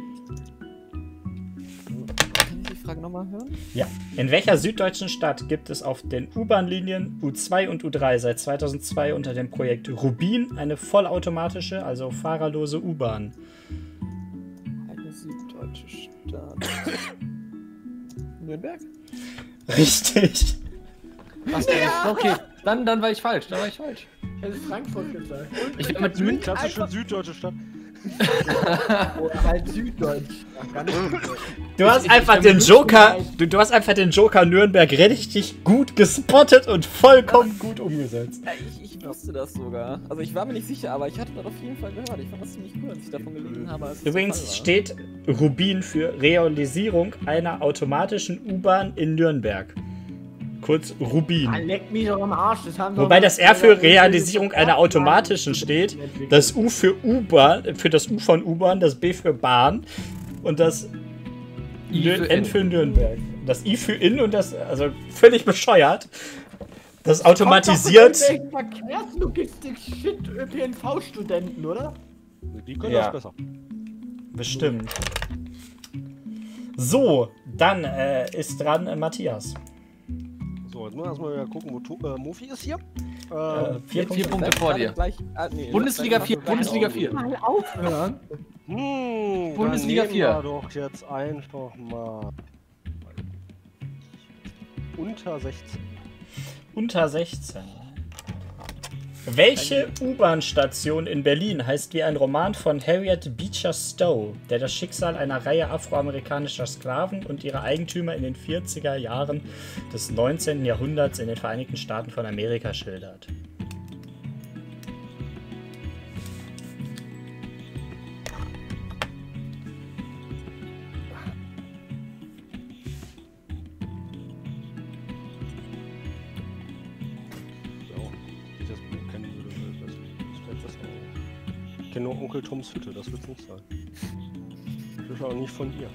Kann ich die Frage nochmal hören? Ja. In welcher süddeutschen Stadt gibt es auf den U-Bahn-Linien U2 und U3 seit 2002 unter dem Projekt Rubin eine vollautomatische, also fahrerlose U-Bahn? Eine süddeutsche Stadt. Nürnberg? Richtig. Ach, ja. Okay, dann war ich falsch. Ich hätte Frankfurt gesagt. Ich bin mit München. Klassische süddeutsche Stadt. Halt süddeutsch. Du hast einfach den Joker Nürnberg richtig gut gespottet und vollkommen gut umgesetzt. Ich wusste das sogar. Also ich war mir nicht sicher, aber ich hatte das auf jeden Fall gehört. Ich fand das ziemlich cool, als ich davon gelesen habe. Übrigens steht Rubin für Realisierung einer automatischen U-Bahn in Nürnberg. Kurz Rubin. Leck mich doch am Arsch, das haben wir. Wobei das R für Realisierung einer automatischen steht, das U für U-Bahn, für das U von U-Bahn, das B für Bahn und das N für Nürnberg. Das I für In und das, also völlig bescheuert. Das automatisiert. Verkehrslogistik, shit, ÖPNV-Studenten, oder? Die können das besser. Bestimmt. So, dann ist dran Matthias. So, jetzt muss erstmal gucken, wo Mofi ist hier. 4 Punkte vor dir. Bundesliga 4, Bundesliga 4. Mal aufhören. Bundesliga 4. Doch jetzt einfach mal. Unter 16. Unter 16. Welche U-Bahn-Station in Berlin heißt wie ein Roman von Harriet Beecher Stowe, der das Schicksal einer Reihe afroamerikanischer Sklaven und ihrer Eigentümer in den 40er Jahren des 19. Jahrhunderts in den Vereinigten Staaten von Amerika schildert? kenne nur Onkel Toms Hütte, das wird's nicht sein. Das ist auch nicht von hier.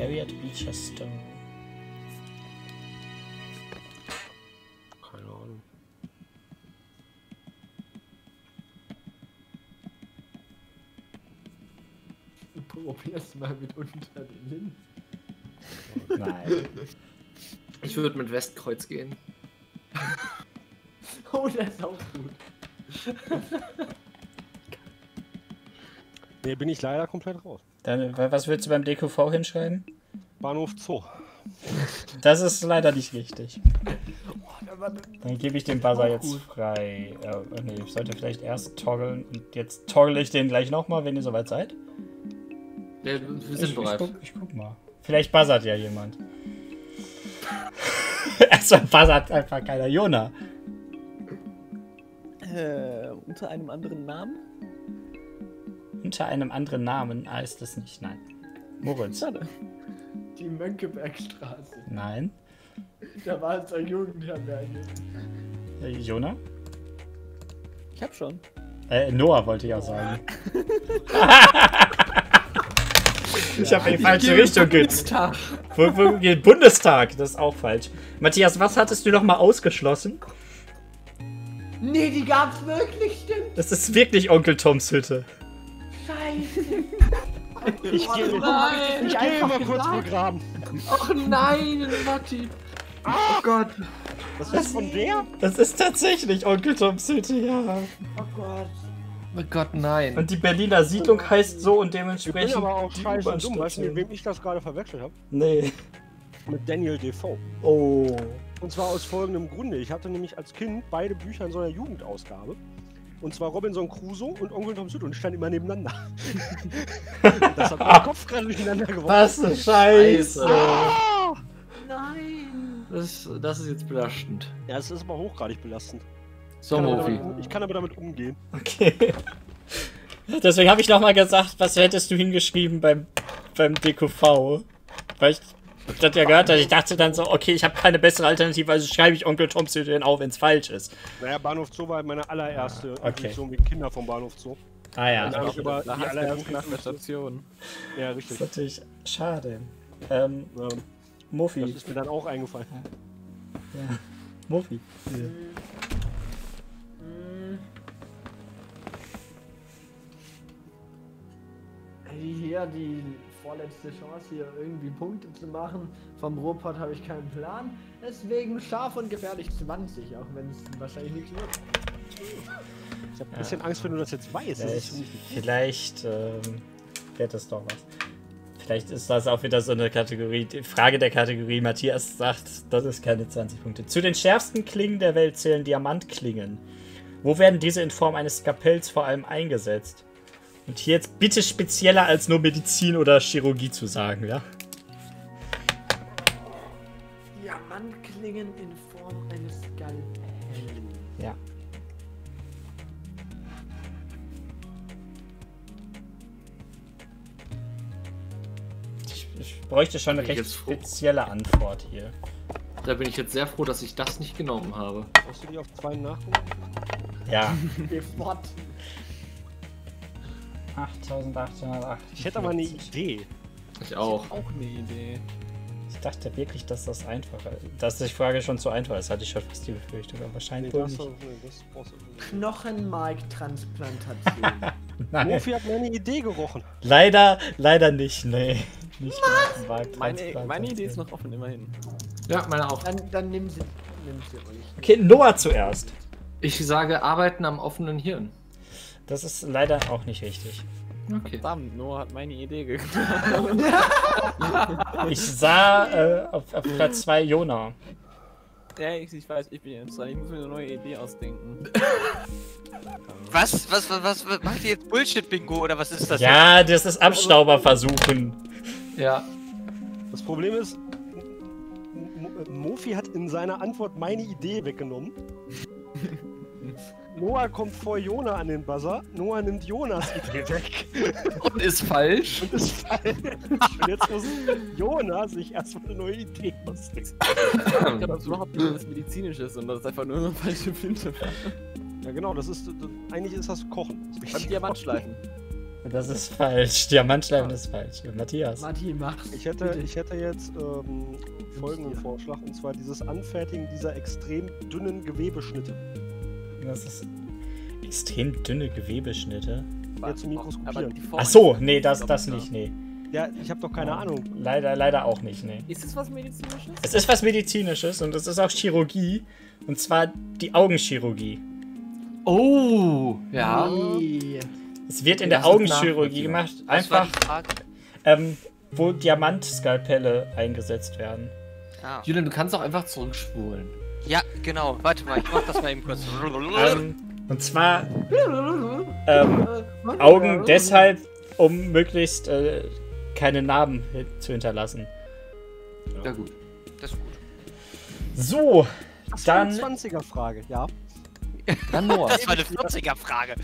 Harriet Beecher Stowe. Keine Ahnung. Du probierst mal mit Unter den Linden. Nein. Ich würde mit Westkreuz gehen. Oh, das ist auch gut. Nee, bin ich leider komplett raus. Dann, was willst du beim DQV hinschreiben? Bahnhof Zoo. Das ist leider nicht richtig. Dann gebe ich den Buzzer jetzt frei. Nee, ich sollte vielleicht erst toggeln. Und jetzt toggle ich den gleich nochmal, wenn ihr soweit seid. Ja, wir sind bereit. Ich guck mal. Vielleicht buzzert ja jemand. Erstmal buzzert einfach keiner. Jona. Unter einem anderen Namen? Unter einem anderen Namen heißt es nicht, nein. Moritz. Schade. Die Mönckebergstraße. Nein. Da war es ein Jugendherberge. Jona? Ich hab schon. Noah wollte ich auch sagen. Ich habe in die falsche Richtung Bundestag. Bundestag, das ist auch falsch. Matthias, was hattest du noch mal ausgeschlossen? Nee, die gab's wirklich, stimmt. Das ist wirklich Onkel Toms Hütte. Scheiße. Ich gehe mal kurz begraben. Och nein, Matti. Oh Gott. Das ist von der? Das ist tatsächlich Onkel Toms Hütte, ja. Oh Gott. Oh Gott, nein. Und die Berliner Siedlung heißt so und dementsprechend. Ich bin aber auch scheiße dumm. Weißt du, mit wem ich das gerade verwechselt habe? Nee. Mit Daniel Defoe. Oh. Und zwar aus folgendem Grunde. Ich hatte nämlich als Kind beide Bücher in so einer Jugendausgabe. Und zwar Robinson Crusoe und Onkel Tom Süd. Und die standen immer nebeneinander. Das hat meinen Kopf gerade durcheinander geworfen. Was eine Scheiße. Ah! Nein. Das ist jetzt belastend. Ja, es ist aber hochgradig belastend. So, ich kann aber damit umgehen. Okay. Deswegen habe ich nochmal gesagt, was hättest du hingeschrieben beim DQV? Weil ich das ja gehört habe. Ich dachte dann so, okay, ich habe keine bessere Alternative, also schreibe ich Onkel Toms Hütte auf, wenn es falsch ist. Naja, Bahnhof Zoo war meine allererste Aktion mit Kinder vom Bahnhof Zoo. Ah ja. Da habe ich aber die allererste nach der Station. Ja, richtig. Das ist natürlich schade. Muffi. Das ist mir dann auch eingefallen. Ja. Muffi. Ja. Hier die vorletzte Chance, hier irgendwie Punkte zu machen. Vom Ruhrpott habe ich keinen Plan. Deswegen scharf und gefährlich 20, auch wenn es wahrscheinlich nichts wird. Ich habe ein bisschen Angst, wenn du das jetzt weißt. Vielleicht wird das doch was. Vielleicht ist das auch wieder so eine Kategorie, die Frage der Kategorie. Matthias sagt, das ist keine 20 Punkte. Zu den schärfsten Klingen der Welt zählen Diamantklingen. Wo werden diese in Form eines Skalpells vor allem eingesetzt? Und hier jetzt bitte spezieller als nur Medizin oder Chirurgie zu sagen, ja? Diamantklingen in Form eines Skalpells. Ja. Ich bräuchte schon eine recht spezielle Antwort hier. Da bin ich jetzt sehr froh, dass ich das nicht genommen habe. Hast du die auf 2 nachgeholt? Ja. 8808. Ich hätte aber eine Idee. Ich auch. Ich hätte auch eine Idee. Ich dachte wirklich, dass das einfacher ist. Dass die Frage schon zu einfach ist, hatte ich schon fast die Befürchtung. Aber wahrscheinlich wohl nicht. Knochenmarktransplantation. Mofi hat mir eine Idee gerochen. Leider nicht, nee. Nicht Knochenmarktransplantation. Meine Idee ist noch offen, immerhin. Ja, meine auch. Dann nimm sie ruhig. Okay, Noah zuerst. Ich sage, arbeiten am offenen Hirn. Das ist leider auch nicht richtig. Okay. Verdammt, Noah hat meine Idee geklaut. Ich sah auf Platz 2 Jona. Ja, ich weiß, ich bin jetzt dran. Ich muss mir eine neue Idee ausdenken. Was macht ihr jetzt? Bullshit-Bingo oder was ist das? Ja, das ist Abstauber versuchen. Ja. Das Problem ist, Mofi hat in seiner Antwort meine Idee weggenommen. Noah kommt vor Jona an den Buzzer, Noah nimmt Jonas Idee weg. Und ist falsch. Und jetzt muss Jonas sich erstmal eine neue Idee ausdenken. Ich glaube, das überhaupt nichts Medizinisches und das ist einfach nur eine falsche Flinte. Ja genau, das ist, eigentlich ist das Kochen. Beim Diamantschleifen. Das ist falsch. Diamantschleifen ist falsch. Matthias. Martin, mach's. Ich hätte jetzt folgenden Vorschlag, und zwar dieses Anfertigen dieser extrem dünnen Gewebeschnitte. Das ist extrem dünne Gewebeschnitte? Ja, zum Mikroskopieren. Achso, nee, das nicht, nee. Ja, ich habe doch keine Ahnung. Leider auch nicht, nee. Ist es was Medizinisches? Es ist was Medizinisches und es ist auch Chirurgie. Und zwar die Augenchirurgie. Oh, ja. Es wird in der Augenchirurgie gemacht, einfach wo Diamantskalpelle eingesetzt werden. Ah. Julian, du kannst auch einfach zurückspulen. Ja, genau. Warte mal, ich mach das mal eben kurz. Und zwar Augen deshalb, um möglichst keine Narben zu hinterlassen. Ja. Na gut. Das ist gut. So, das dann... Das war eine 20er-Frage, ja. Dann Noah. Das war eine 40er-Frage.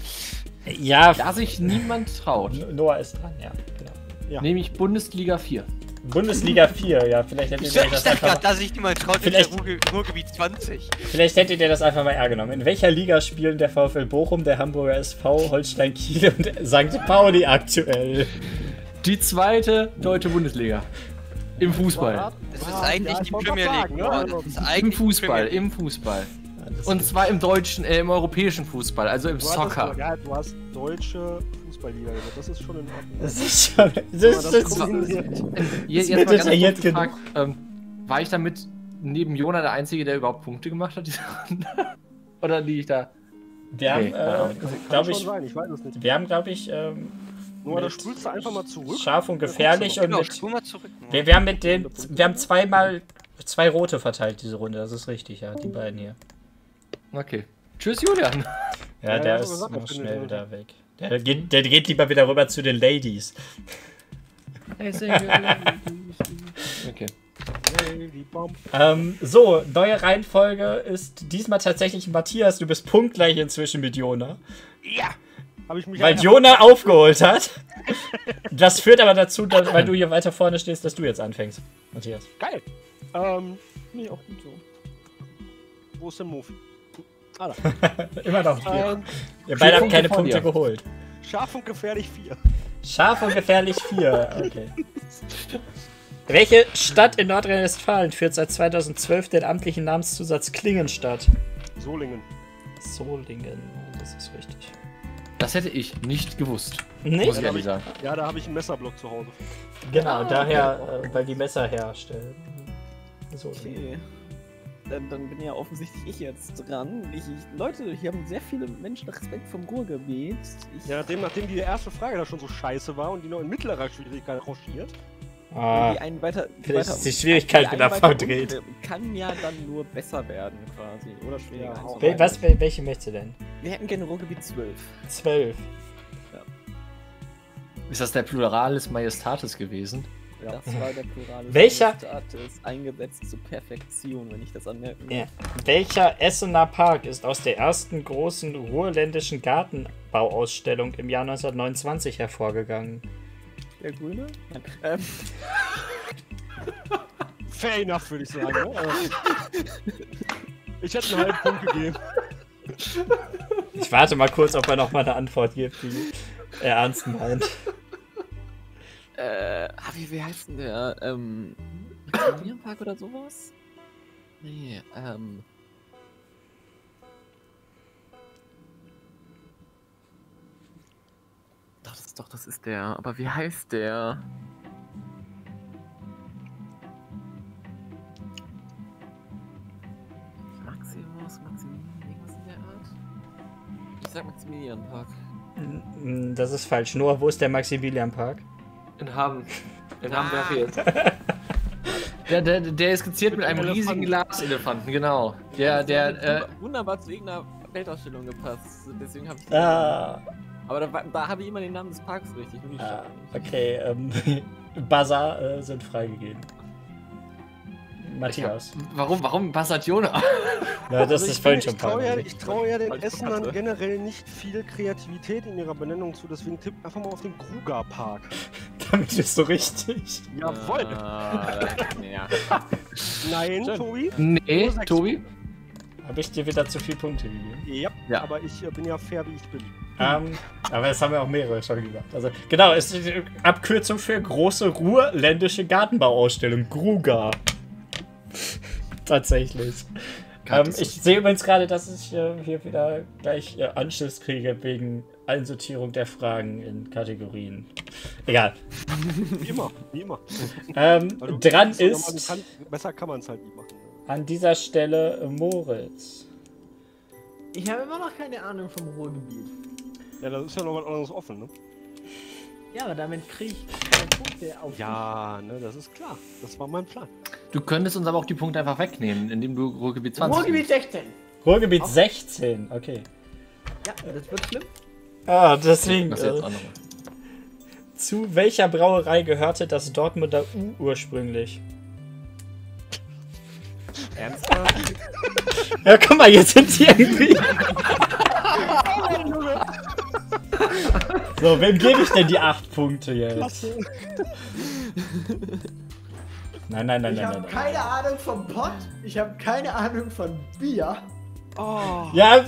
Ja. Da sich niemand traut. Noah ist dran, ja. Genau. Ja. Nämlich Bundesliga 4. Bundesliga 4, ja, vielleicht hättet ihr das einfach mal... dass ich niemals traut, vielleicht, in der Ruhrgebiet 20. Vielleicht hättet ihr das einfach mal R genommen. In welcher Liga spielen der VfL Bochum, der Hamburger SV, Holstein Kiel und St. Pauli aktuell? Die zweite deutsche Bundesliga. Im Fußball. Das ist eigentlich die Premier League. Ja, das ist eigentlich Im Fußball. Und zwar im deutschen, im europäischen Fußball, also im Soccer. Ja, du hast deutsche... Liga. Das ist schon in Ordnung. Das ist schon... Jetzt mal ganz kurz, war ich damit neben Jona der Einzige, der überhaupt Punkte gemacht hat? Oder liege ich da? Wir haben, glaube ich... Nur da spulst du einfach mal zurück. Scharf und gefährlich und... Wir haben zweimal 2 Rote verteilt, diese Runde. Das ist richtig, ja, die beiden hier. Okay. Tschüss, Julian. Ja, der ist noch schnell wieder weg. Der geht lieber wieder rüber zu den Ladies. Okay. So, neue Reihenfolge ist diesmal tatsächlich Matthias. Du bist punktgleich inzwischen mit Jona. Ja. Hab ich mich weil Jona aufgeholt hat. Das führt aber dazu, dass, weil du hier weiter vorne stehst, dass du jetzt anfängst, Matthias. Geil. Nee, auch gut so. Wo ist denn Mofi? Ah, immer noch 4. Ihr beide habt keine Punkte geholt. Scharf und gefährlich 4. Scharf und gefährlich 4, okay. Welche Stadt in Nordrhein-Westfalen führt seit 2012 den amtlichen Namenszusatz Klingenstadt? Solingen. Solingen, das ist richtig. Das hätte ich nicht gewusst. Nicht? Ja, da habe ich einen Messerblock zu Hause. Genau, daher, weil die Messer herstellen. Solingen. Okay. Dann bin ja offensichtlich ich jetzt dran. Leute, hier haben sehr viele Menschen Respekt vom Ruhrgebiet. Ja, nachdem die erste Frage da schon so scheiße war und die noch in mittlerer Schwierigkeit rangiert. Ah, vielleicht ist die Schwierigkeit wieder verdreht. Kann ja dann nur besser werden, quasi. Oder schwieriger. Ja, welche möchtest du denn? Wir hätten gerne Ruhrgebiet 12. 12? Ja. Ist das der Pluralis Majestatis gewesen? Ja. Das war der Pluralis. Welcher? Eingesetzt zur Perfektion, wenn ich das anmerken kann. Ja. Welcher Essener Park ist aus der ersten großen ruhrländischen Gartenbauausstellung im Jahr 1929 hervorgegangen? Der Grüne? Fair enough, würde ich sagen. Ich hätte einen halben Punkt gegeben. Ich warte mal kurz, ob er nochmal eine Antwort gibt, die er ernst meint. Wie heißt denn der? Familienpark oder sowas? Nee, Das ist der. Aber wie heißt der? Maximilian, irgendwas in der Art? Ich sag Maximilianpark. Das ist falsch. Noah, wo ist der Maximilianpark? In Hamm. In Hamburg jetzt. Der ist skizziert mit einem riesigen Glaselefanten, genau. Der wunderbar zu irgendeiner Weltausstellung gepasst. Deswegen habe ich. Aber da habe ich immer den Namen des Parks richtig. Okay, Buzzer sind freigegeben. Matthias. Warum buzzert Jona? Ja, das ist völlig schon falsch. Ich traue ja den Essenern generell nicht viel Kreativität in ihrer Benennung zu, deswegen tippt einfach mal auf den Kruger Park. Damit ist so richtig. Jawoll! Nein, Tobi? Nee, Tobi? Habe ich dir wieder zu viele Punkte gegeben? Ja, ja, aber ich bin ja fair, wie ich bin. Aber das haben wir auch mehrere schon gesagt. Also, genau, es ist die Abkürzung für große ruhrländische Gartenbauausstellung. Gruga. Tatsächlich. Ich sehe übrigens gerade, dass ich hier wieder gleich Anschiss kriege wegen Einsortierung der Fragen in Kategorien. Egal. Wie immer, wie immer. Dran ist... besser kann man es halt nicht machen. An dieser Stelle Moritz. Ich habe immer noch keine Ahnung vom Ruhrgebiet. Ja, das ist ja noch was anderes offen, ne? Ja, aber damit kriege ich Punkte auf. Ja, ne, das ist klar. Das war mein Plan. Du könntest uns aber auch die Punkte einfach wegnehmen, indem du Ruhrgebiet 20. Ruhrgebiet 16. Ruhrgebiet 16, okay. Ja, das wird schlimm. Ah, deswegen. Das jetzt auch noch. Zu welcher Brauerei gehörte das Dortmunder U ursprünglich? Ernsthaft? Ja, guck mal, jetzt sind die irgendwie. So, wem gebe ich denn die 8 Punkte jetzt? Klasse. Nein, nein, nein, nein. Ich habe keine Ahnung vom Pott, ich habe keine Ahnung von Bier. Oh. Ja,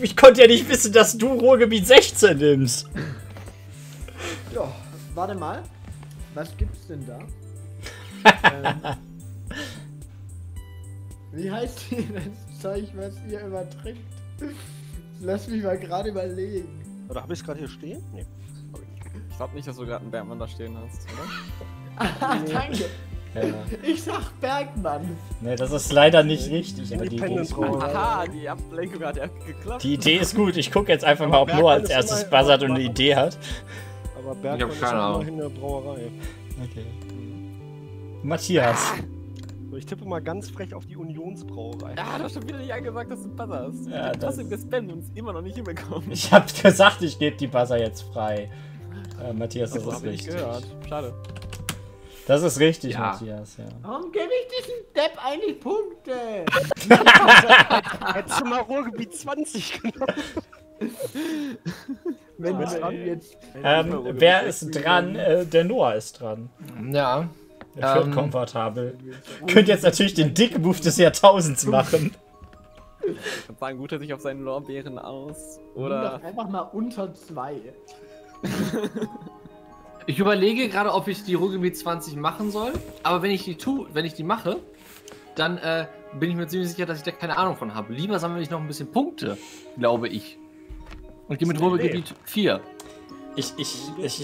ich konnte ja nicht wissen, dass du Ruhrgebiet 16 nimmst. Ja, warte mal. Was gibt's denn da? Wie heißt denn das Zeug, was ihr immer trinkt? Lass mich mal gerade überlegen. Oder habe ich es gerade hier stehen? Nee. Ich glaube nicht, dass du gerade einen Bergmann da stehen hast, oder? Ah, danke. Ja. Ich sag Bergmann. Nee, das ist leider nicht richtig. Aber die Idee ist gut. Aha, die Ablenkung hat ja geklappt. Die Idee ist gut. Ich gucke jetzt einfach mal, ob Noah als erstes buzzert und eine Idee hat. Aber Bergmann ist auch noch in der Brauerei. Okay. Matthias. Ich tippe mal ganz frech auf die Unionsbrauerei. Ah, du hast schon wieder nicht angesagt, dass du Buzzer hast. Ja, ich hab gespammt und es immer noch nicht hinbekommen. Ich hab gesagt, ich gebe die Buzzer jetzt frei. Matthias, das ist richtig. Schade. Das ist richtig, ja. Matthias, ja. Warum gebe ich diesem Depp eigentlich Punkte? Hättest du mal Ruhrgebiet 20 genommen. Wenn wir dran jetzt. Wer ist dran? Der Noah ist dran. Ja. Er wird komfortabel. Könnt jetzt natürlich den Dick-Move des Jahrtausends machen. Dann gut er sich auf seinen Lorbeeren aus. Oder einfach mal unter 2. Ich überlege gerade, ob ich die Ruhrgebiet 20 machen soll. Aber wenn ich die mache, dann bin ich mir ziemlich sicher, dass ich da keine Ahnung von habe. Lieber sammle ich noch ein bisschen Punkte, glaube ich. Und gehe mit Ruhrgebiet 4. Ich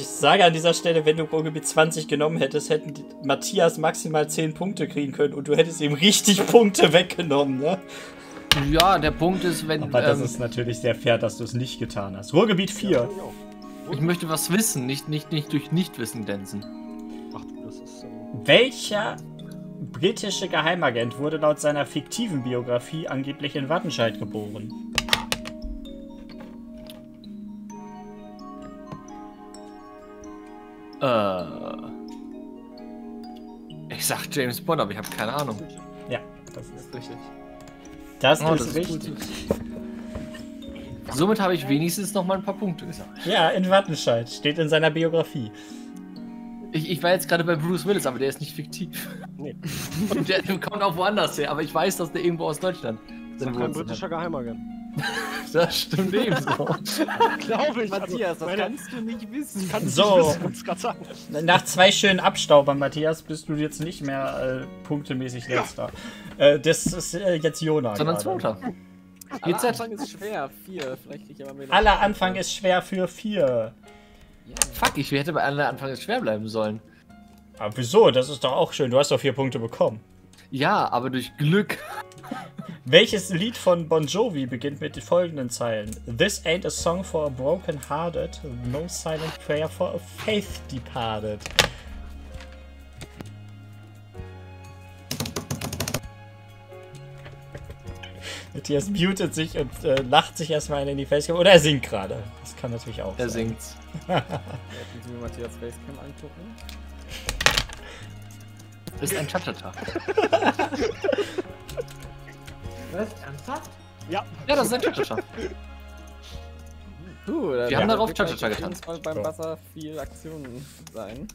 sage an dieser Stelle, wenn du Ruhrgebiet 20 genommen hättest, hätten Matthias maximal 10 Punkte kriegen können und du hättest ihm richtig Punkte weggenommen, ne? Ja, der Punkt ist, wenn... Aber das ist natürlich sehr fair, dass du es nicht getan hast. Ruhrgebiet 4. Ja, ich möchte was wissen, nicht durch Nichtwissen glänzen. Ach, das ist so... Welcher britische Geheimagent wurde laut seiner fiktiven Biografie angeblich in Wattenscheid geboren? Ich sag James Bond, aber ich habe keine Ahnung. Ja, das ist richtig. Das ist richtig. Somit habe ich wenigstens noch mal ein paar Punkte gesagt. Ja, in Wattenscheid. Steht in seiner Biografie. Ich war jetzt gerade bei Bruce Willis, aber der ist nicht fiktiv. Nee. Und der kommt auch woanders her, aber ich weiß, dass der irgendwo aus Deutschland. Das ist kein britischer Geheimagent. Das stimmt ebenso. Glaube ich, Matthias, das kannst du nicht wissen. Nach 2 schönen Abstaubern, Matthias, bist du jetzt nicht mehr punktemäßig letzter. Das ist jetzt Jonas. Sondern 2. Aller Anfang ist schwer, 4. Vielleicht krieg ich aber mehr. Aller Anfang ist schwer für 4. Ja. Fuck, ich hätte bei Aller Anfang ist schwer bleiben sollen. Aber wieso? Das ist doch auch schön. Du hast doch 4 Punkte bekommen. Ja, aber durch Glück. Welches Lied von Bon Jovi beginnt mit den folgenden Zeilen? This ain't a song for a broken hearted, no silent prayer for a faith departed. Matthias mutet sich und lacht sich erstmal einen in die Facecam. Oder er singt gerade. Das kann natürlich auch sein. Er singt. Können wir Matthias Facecam angucken? Ist ein Cha-Cha-Cha. Was? Ernsthaft? Ja. Ja, das ist ein Cha-Cha-Cha. Wir haben darauf Cha-Cha-Cha getanzt. Das soll beim Wasser viel Aktionen sein.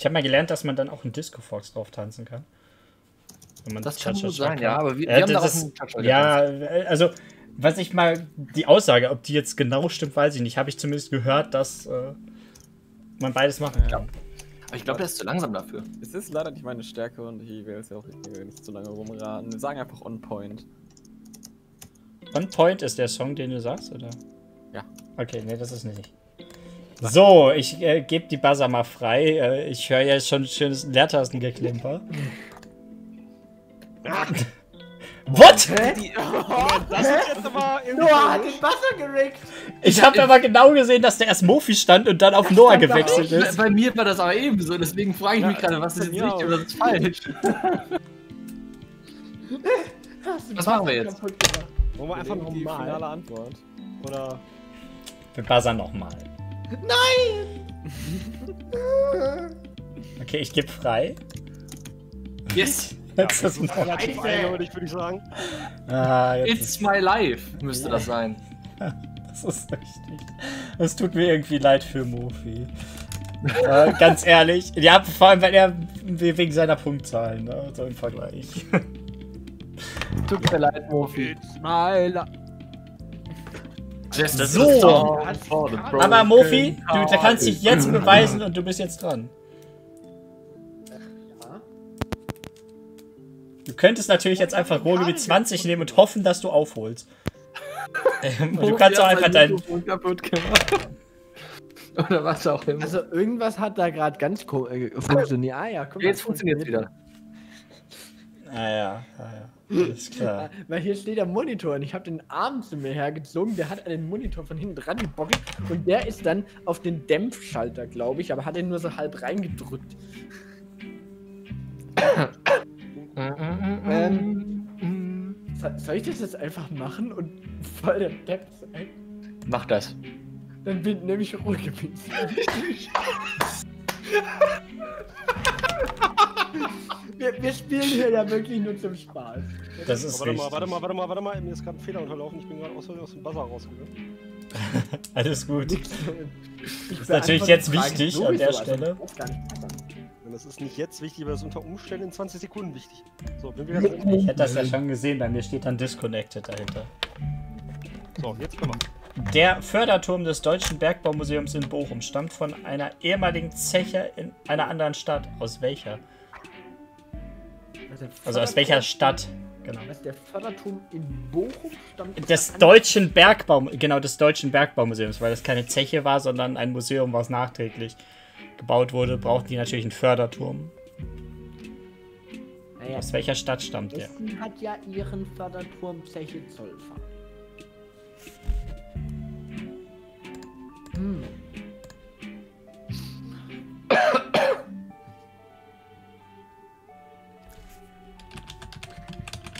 Ich habe mal gelernt, dass man dann auch einen Disco-Fox drauf tanzen kann. Wenn man das kann gut sein, ja, aber wir haben da auch einen Cha-Cha. Ja, also, was ich mal, die Aussage, ob die jetzt genau stimmt, weiß ich nicht. Habe ich zumindest gehört, dass man beides machen kann. Ja. Aber ich glaube, der ist zu langsam dafür. Es ist leider nicht meine Stärke und ich will es ja auch nicht zu lange rumraten. Wir sagen einfach On Point. On Point ist der Song, den du sagst, oder? Ja. Okay, nee, das ist nicht. So, ich gebe die Buzzer mal frei. Ich höre ja schon ein schönes Leertastengeklimper. What? Hä? Das ist jetzt aber Noah hat den Buzzer gerickt. Ich habe aber genau gesehen, dass der erst Mofi stand und dann auf Noah gewechselt ist. Bei mir war das aber ebenso, deswegen frage ich mich gerade, was ist richtig oder was ist falsch. Was machen wir jetzt? Wollen wir einfach nochmal die finale Antwort? Oder? Wir buzzern nochmal. Nein! Okay, ich gebe frei. Yes! Jetzt ist es relativ eindeutig, würde ich sagen. It's my life, müsste das sein. Das ist richtig. Es tut mir irgendwie leid für Mofi. Ganz ehrlich. Ja, vor allem, weil er wegen seiner Punktzahlen, ne? So im Vergleich. Tut mir leid, Mofi. It's my life. So, aber Mofi, du kannst dich jetzt beweisen und du bist jetzt dran. Du könntest natürlich jetzt einfach Ruhrgebiet 20 nehmen und hoffen, dass du aufholst. Du kannst auch einfach dein... Oder was auch immer. Also irgendwas hat da gerade ganz funktioniert. Ah ja, guck mal. Jetzt funktioniert's wieder. Ah ja. Ist klar. Weil hier steht der Monitor und ich habe den Arm zu mir hergezogen. Der hat an den Monitor von hinten dran gebockt und der ist dann auf den Dämpfschalter, glaube ich, aber hat den nur so halb reingedrückt. Soll ich das jetzt einfach machen und voll der Depp sein? Mach das. Dann bin nämlich ruhig. Wir spielen hier ja wirklich nur zum Spaß. Das ist richtig. Warte mal, mir ist gerade ein Fehler unterlaufen. Ich bin gerade aus dem Buzzer rausgegangen. Alles gut. Das ist natürlich jetzt wichtig an der Stelle. Das ist nicht jetzt wichtig, aber das ist unter Umständen in 20 Sekunden wichtig. So, wenn wir das ich hätte das ja schon gesehen, bei mir steht dann Disconnected dahinter. So, jetzt können wir. Der Förderturm des Deutschen Bergbaumuseums in Bochum stammt von einer ehemaligen Zeche in einer anderen Stadt. Aus welcher? Also aus welcher Stadt? Genau. Was, der Förderturm in Bochum stammt? Des Deutschen Bergbaumuseums, weil das keine Zeche war, sondern ein Museum, was nachträglich gebaut wurde, brauchten die natürlich einen Förderturm. Naja, aus welcher Stadt stammt der? Essen hat ja ihren Förderturm Zeche Zollver. Hm.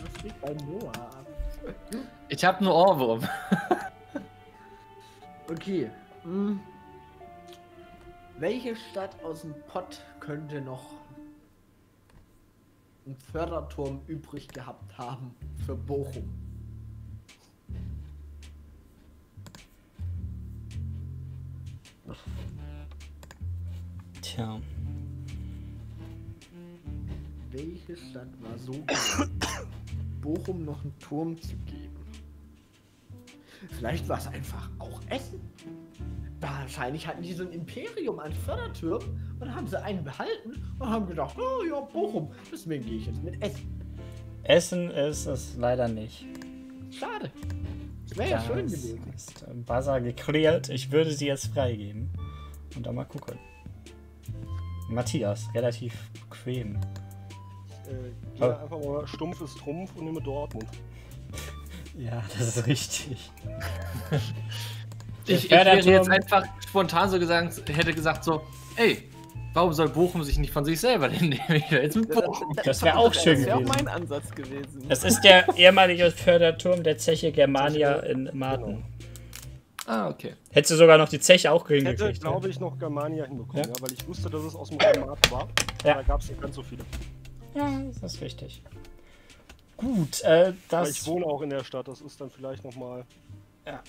Was liegt bei Noah ab? Ich hab nur Ohrwurm. Okay. Hm. Welche Stadt aus dem Pott könnte noch einen Förderturm übrig gehabt haben für Bochum? Tja. Welche Stadt war so gut, Bochum noch einen Turm zu geben? Vielleicht war es einfach auch Essen. Wahrscheinlich hatten die so ein Imperium an Fördertürmen und haben sie einen behalten und haben gedacht, oh ja, Bochum, deswegen gehe ich jetzt mit Essen. Essen ist es leider nicht. Schade. Das wäre ja schön gewesen. Ist Buzzer geklärt. Ich würde sie jetzt freigeben. Und dann mal gucken. Matthias, relativ bequem. Ich gehe einfach mal stumpf ist Trumpf und nehme Dortmund. Ja, das ist richtig. Ich hätte jetzt einfach spontan so gesagt, ey, warum soll Bochum sich nicht von sich selber denn nehmen? Jetzt mit Bochum. Das wäre auch schön gewesen. Das wäre auch mein Ansatz gewesen. Das ist der ehemalige Förderturm der Zeche Germania in Marten. Ah, okay. Hättest du sogar noch die Zeche auch hingekriegt? Hätte, glaube ich, noch Germania hinbekommen, ja? Ja, weil ich wusste, dass es aus dem Marten war. Ja. Da gab es nicht ganz so viele. Ja, das ist richtig. Gut, das... Ich wohne auch in der Stadt, das ist dann vielleicht nochmal... Ja.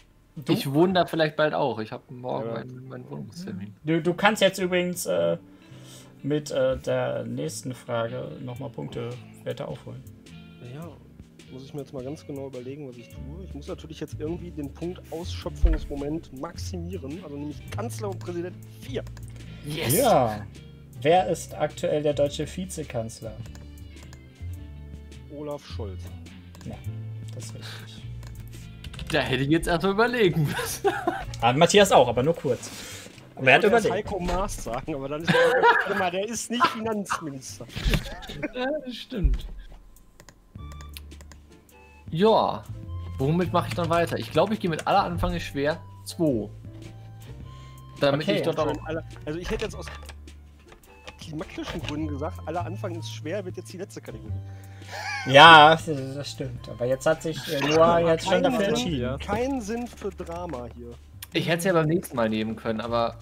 Du? Ich wohne da vielleicht bald auch. Ich habe morgen meinen Wohnungstermin. Du kannst jetzt übrigens mit der nächsten Frage nochmal Punkte aufholen. Ja, muss ich mir jetzt mal ganz genau überlegen, was ich tue. Ich muss natürlich jetzt irgendwie den Punkt Ausschöpfungsmoment maximieren, also nämlich Kanzler und Präsident 4. Yes! Ja! Wer ist aktuell der deutsche Vizekanzler? Olaf Scholz. Ja, das ist richtig. Da hätte ich jetzt erstmal überlegen müssen. Ah, Matthias auch, aber nur kurz. Aber er hat überlegt. Heiko Maas sagen, aber dann ist er, der ist nicht Finanzminister. Ja, das stimmt. Ja, womit mache ich dann weiter? Ich glaube, ich gehe mit aller Anfang ist schwer 2. Damit okay, ich dort auch... Also ich hätte jetzt aus klimatischen Gründen gesagt, aller Anfang ist schwer, wird jetzt die letzte Kategorie. Ja, das stimmt. Aber jetzt hat sich Noah jetzt schon dafür entschieden. Kein Sinn für Drama hier. Ich hätte es ja beim nächsten Mal nehmen können, aber...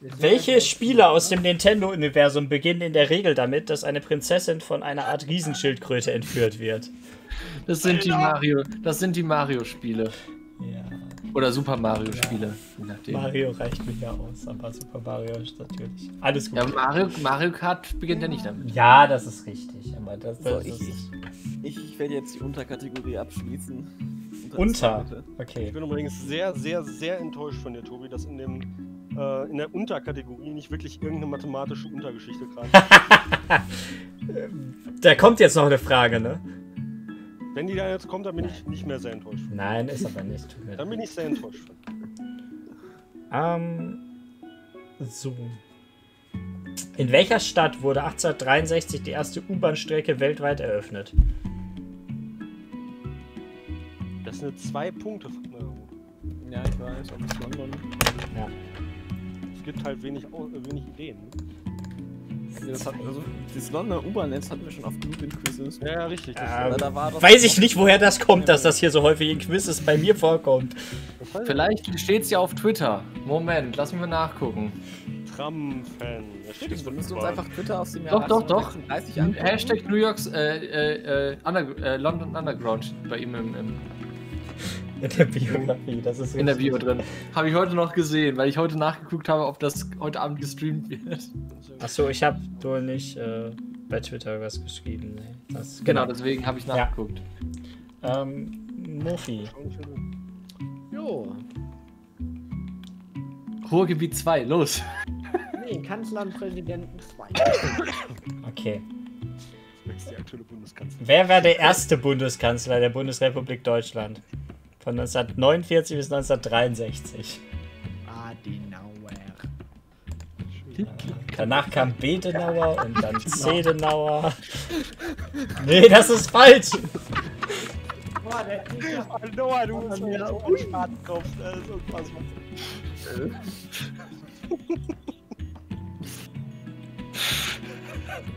Welche Spiele aus dem Nintendo-Universum beginnen in der Regel damit, dass eine Prinzessin von einer Art Riesenschildkröte entführt wird? Das sind die Mario-Spiele. Ja. Oder Super Mario-Spiele. Ja. Mario reicht mir ja aus, aber Super Mario ist natürlich alles gut. Ja, Mario Kart beginnt ja nicht damit. Ja, das ist richtig. Aber ich werde jetzt die Unterkategorie abschließen. Okay. Ich bin übrigens sehr, sehr, sehr enttäuscht von dir, Tobi, dass in der Unterkategorie nicht wirklich irgendeine mathematische Untergeschichte gerade. Da kommt jetzt noch eine Frage, ne? Wenn die da jetzt kommt, dann bin ich nicht mehr sehr enttäuscht. Nein, ist aber nicht. Dann bin ich sehr enttäuscht. So. In welcher Stadt wurde 1863 die erste U-Bahn-Strecke weltweit eröffnet? Das sind 2 Punkte. Ja, ich weiß, aber es ist London. Ja. Es gibt halt wenig Ideen. Das Londoner U-Bahn-Netz hatten wir schon auf genug in Quizzes. Ja, richtig. Weiß ich nicht, woher das kommt, dass das hier so häufig in Quizzes bei mir vorkommt. Vielleicht steht es ja auf Twitter. Moment, lass mich mal nachgucken. Tram-Fan. Wir müssen uns einfach Twitter aus dem Jahr... Doch. Hashtag New Yorks London Underground bei ihm im in der Biografie, das ist in der Bio drin. Habe ich heute noch gesehen, weil ich heute nachgeguckt habe, ob das heute Abend gestreamt wird. Achso, ich habe wohl nicht bei Twitter was geschrieben. Nee. Genau, deswegen habe ich nachgeguckt. Ja. Murphy. Jo. Ruhrgebiet 2, los. Nee, Kanzler und Präsidenten 2. Okay. Wer war der erste Bundeskanzler der Bundesrepublik Deutschland? Von 1949 bis 1963. Adenauer. Danach kam Bedenauer und dann Zedenauer. Nee, das ist falsch! Boah, der Noah, du hast mir so einen Schwadenkopf. Das ist unfassbar.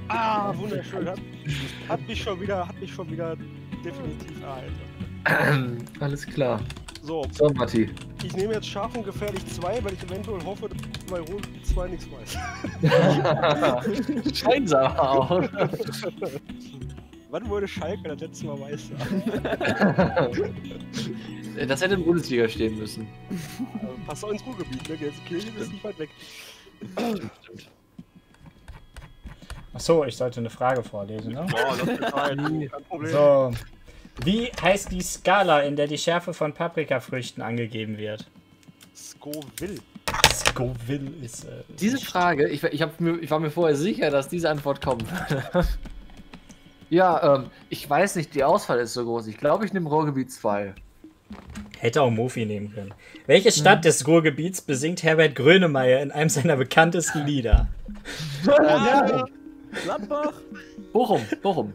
Ah, wunderschön. Hat mich schon wieder definitiv erhalten. Alles klar. So, Matti. Ich nehme jetzt scharf und gefährlich 2, weil ich eventuell hoffe, dass ich bei Rot 2 nichts weiß. Scheinsamer auch. Wann wurde Schalke das letzte Mal Meister? Das hätte in der Bundesliga stehen müssen. Also, passt auch ins Ruhrgebiet, ne? Jetzt Kiel ist nicht weit weg. Stimmt. Achso, ich sollte eine Frage vorlesen, ne? Boah, das ist kein Problem. So. Wie heißt die Skala, in der die Schärfe von Paprikafrüchten angegeben wird? Scoville. Scoville ist... diese Frage, ich war mir vorher sicher, dass diese Antwort kommt. Ja, ich weiß nicht, die Auswahl ist so groß. Ich glaube, ich nehme Ruhrgebiet 2. Hätte auch Mofi nehmen können. Welche Stadt des Ruhrgebiets besingt Herbert Grönemeyer in einem seiner bekanntesten Lieder? Ja. Gladbach. Bochum.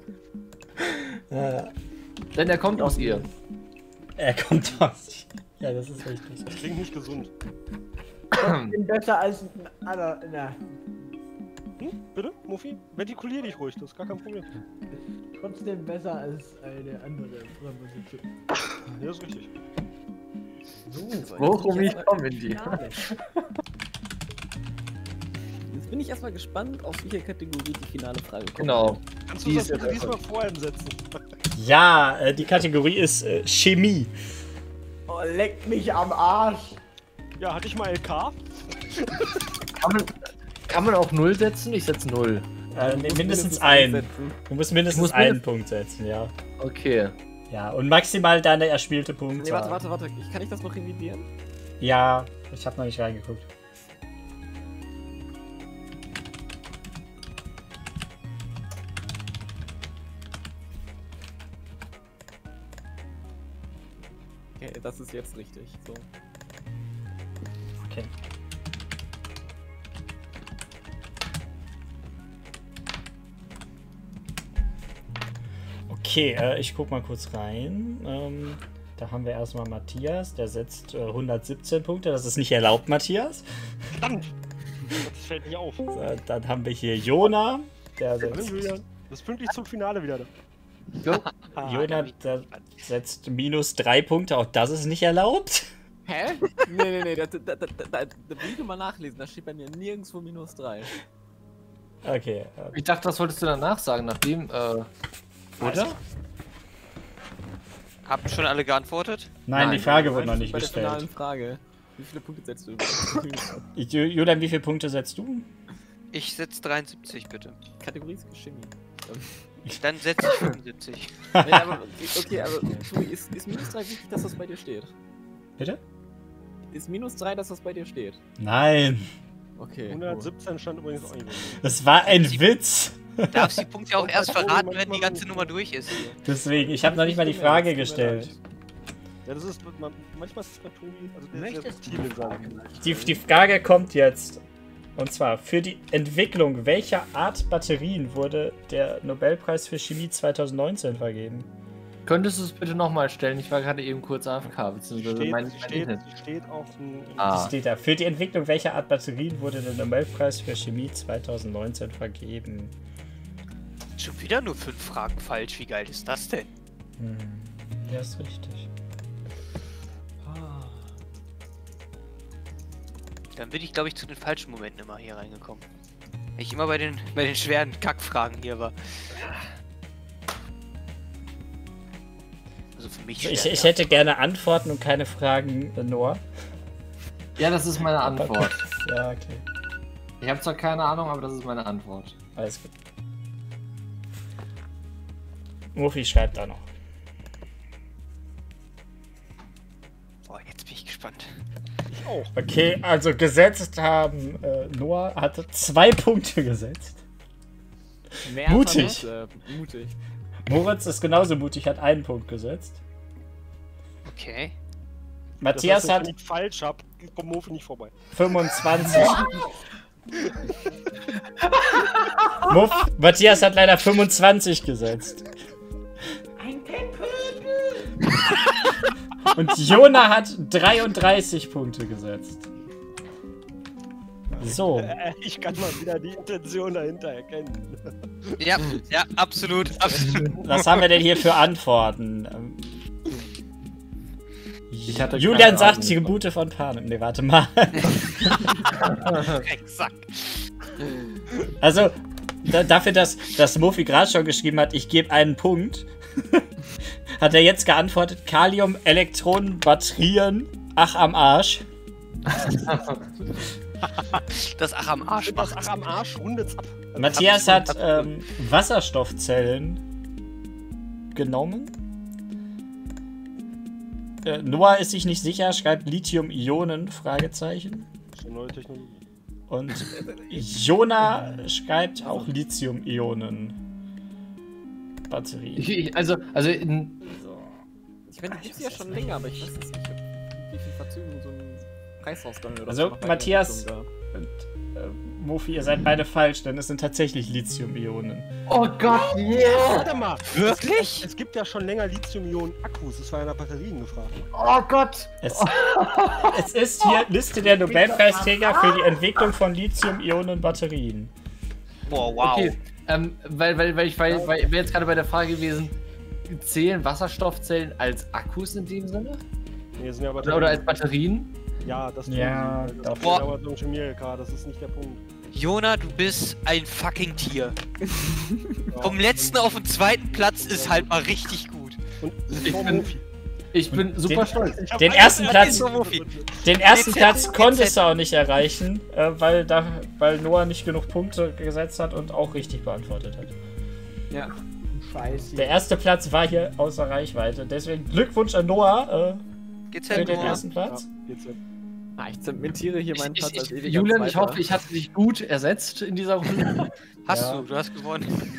Ja. Denn er kommt aus ihr. Er kommt aus ihr. Ja, das ist richtig. Das klingt nicht gesund. Ich bin besser als ein anderer. Bitte, Mofi? Vertikulier dich ruhig, das ist gar kein Problem. Trotzdem besser als eine andere. Ja, ist richtig. So, Bochum, ich komme in die. Jetzt bin ich erstmal gespannt, auf welche Kategorie die finale Frage kommt. Genau. Kannst du das diesmal vorher setzen? Ja, die Kategorie ist Chemie. Oh, leck mich am Arsch. Ja, hatte ich mal LK? Kann man auch 0 setzen? Ich setze 0. Mindestens einen. Du musst mindestens einen Punkt setzen, ja. Okay. Ja, und maximal deine erspielte Punkte. Nee, warte. Kann ich das noch revidieren? Ja, ich habe noch nicht reingeguckt. Okay, das ist jetzt richtig. So. Okay. Okay, ich guck mal kurz rein. Da haben wir erstmal Matthias, der setzt 117 Punkte. Das ist nicht erlaubt, Matthias. Verdammt! Das fällt nicht auf. So, dann haben wir hier Jonas, der setzt... Das ist pünktlich zum Finale wieder. Jonas, der setzt -3 Punkte. Auch das ist nicht erlaubt. Hä? Nee. Da will ich mal nachlesen. Da steht bei mir nirgendwo -3. Okay. Ich dachte, das wolltest du danach sagen, nachdem... Oder? Haben schon alle geantwortet? Nein, die Frage wurde noch nicht gestellt. Bei der finalen Frage. Wie viele Punkte setzt du? Julian, wie viele Punkte setzt du? Ich setze 73, bitte. Kategorie ist Chemie. Dann setze ich 75. Nee, aber, okay, aber ist -3 wichtig, dass das bei dir steht? Bitte? Ist -3, dass das bei dir steht? Nein. Okay. 117 stand übrigens auch nicht. Das war ein Witz. Darfst die Punkte auch erst verraten, wenn die ganze Nummer durch ist. Deswegen, ich habe noch nicht mal die Frage gestellt. Ja, das ist, manchmal ist es bei Tobi, also der möchtest Ziele sagen. Die Frage kommt jetzt. Und zwar, für die Entwicklung welcher Art Batterien wurde der Nobelpreis für Chemie 2019 vergeben? Könntest du es bitte nochmal stellen? Ich war gerade eben kurz AFK, beziehungsweise steht auf dem... Ah. Steht da. Für die Entwicklung welcher Art Batterien wurde der Nobelpreis für Chemie 2019 vergeben? Schon wieder nur 5 Fragen falsch, wie geil ist das denn? Hm. Ja, ist richtig. Ah. Dann bin ich, glaube ich, zu den falschen Momenten immer hier reingekommen. Weil ich immer bei den schweren Kackfragen hier war. Also für mich schwer, ich hätte gerne Antworten und keine Fragen, Noah. Ja, das ist meine Antwort. Ja, okay. Ich habe zwar keine Ahnung, aber das ist meine Antwort. Alles gut. Murphy schreibt da noch. Boah, jetzt bin ich gespannt. Ich auch. Okay, also gesetzt haben, Noah hatte 2 Punkte gesetzt. Mutig. Mutig. Moritz ist genauso mutig, hat 1 Punkt gesetzt. Okay. Matthias hat... Wenn ich falsch hab, kommt Murphy nicht vorbei. 25. Matthias hat leider 25 gesetzt. Und Jonas hat 33 Punkte gesetzt. So. Ich kann mal wieder die Intention dahinter erkennen. Ja, absolut. Was haben wir denn hier für Antworten? Julian sagt die Gebute von Panem. Ne, warte mal. Exakt. Also, dafür, dass Murphy gerade schon geschrieben hat, ich gebe einen Punkt, hat er jetzt geantwortet, Kalium, Elektronen, Batterien, ach am Arsch. Das ach am Arsch macht. Das ach am Arsch rundet ab. Matthias hat Wasserstoffzellen genommen. Noah ist sich nicht sicher, schreibt Lithium-Ionen, Fragezeichen. Schon neue Technologie. Und Jonas schreibt auch Lithium-Ionen. Batterie. Ich meine, die ist ja schon länger, aber ich weiß es nicht, wie viel Verzögerung so ein Preisausgang oder so. Also, Matthias und Mofi, ihr seid beide falsch, denn es sind tatsächlich Lithium-Ionen. Oh Gott, yeah. Warte mal. Wirklich? Es gibt ja schon länger Lithium-Ionen-Akkus. Das war ja nach Batterien gefragt. Oh Gott. Es ist hier Liste der Nobelpreisträger für die Entwicklung von Lithium-Ionen-Batterien. Boah, wow. Okay. Weil ich wäre jetzt gerade bei der Frage gewesen, zählen Wasserstoffzellen als Akkus in dem Sinne? Nee, sind ja Batterien. Oder als Batterien? Ja, das tun sie. Das dauert so ein Chemie-LK, das ist nicht der Punkt. Jonas, du bist ein fucking Tier. Vom letzten auf den zweiten Platz ist halt mal richtig gut. Und ich bin Ich bin super stolz. Den ersten Platz konntest du auch nicht erreichen, weil Noah nicht genug Punkte gesetzt hat und auch richtig beantwortet hat. Ja, scheiße. Der erste Platz war hier außer Reichweite. Deswegen Glückwunsch an Noah für den ersten Platz. Ja, ich zementiere hier meinen Platz als ewiger Zweiter. Julian, ich hoffe, ich hatte dich gut ersetzt in dieser Runde. Du hast gewonnen.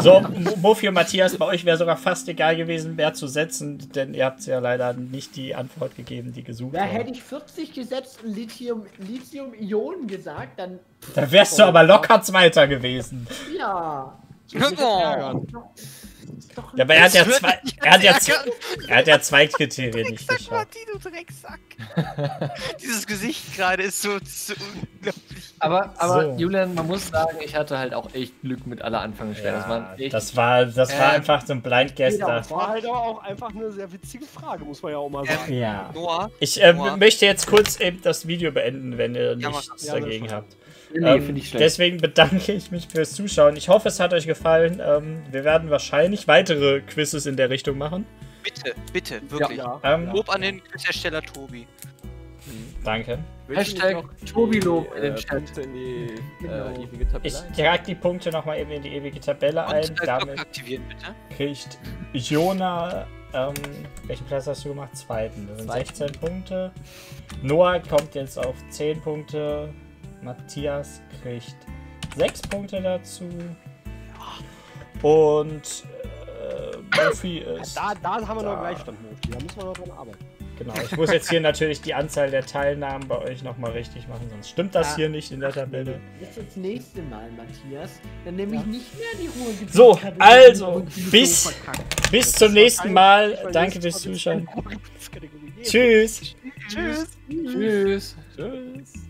So, Mofi und Matthias, bei euch wäre sogar fast egal gewesen, wer zu setzen, denn ihr habt ja leider nicht die Antwort gegeben, die gesucht wurde. Da hätte ich 40 gesetzt und Lithium-Ionen gesagt, dann... Da wärst du aber locker Zweiter gewesen. Ja. Ja, aber er hat ja zwei Kriterien nicht geschafft. Dieses Gesicht gerade ist so unglaublich. Aber so. Julian, man muss sagen, ich hatte halt auch echt Glück mit aller Anfangsstellen. Ja, das war einfach so ein Blind Guess. Das war halt aber auch einfach eine sehr witzige Frage, muss man ja auch mal sagen. Ja. Ich möchte jetzt kurz eben das Video beenden, wenn ihr nichts dagegen habt. Nee, deswegen bedanke ich mich fürs Zuschauen. Ich hoffe, es hat euch gefallen. Wir werden wahrscheinlich weitere Quizzes in der Richtung machen. Bitte, bitte, wirklich. Ja, ja. Lob an den Quizhersteller Tobi. Danke. Hashtag Tobi-Lob in den Chat. Ich trage die Punkte nochmal eben in die ewige Tabelle ein. Damit aktivieren, bitte. Kriegt Jona... welchen Platz hast du gemacht? Zweiten. Das sind 16 Punkte. Noah kommt jetzt auf 10 Punkte. Matthias kriegt 6 Punkte dazu. Und Mofi ist. Da haben wir noch einen Gleichstand, Mofi. Da müssen wir noch dran arbeiten. Genau, ich muss jetzt hier natürlich die Anzahl der Teilnahmen bei euch nochmal richtig machen, sonst stimmt das hier nicht in der Tabelle. Das nächste Mal, Matthias, dann nehme ich nicht mehr die Ruhe. So, also, bis zum nächsten Mal. Danke fürs Zuschauen. Tschüss. Tschüss. Tschüss. Tschüss.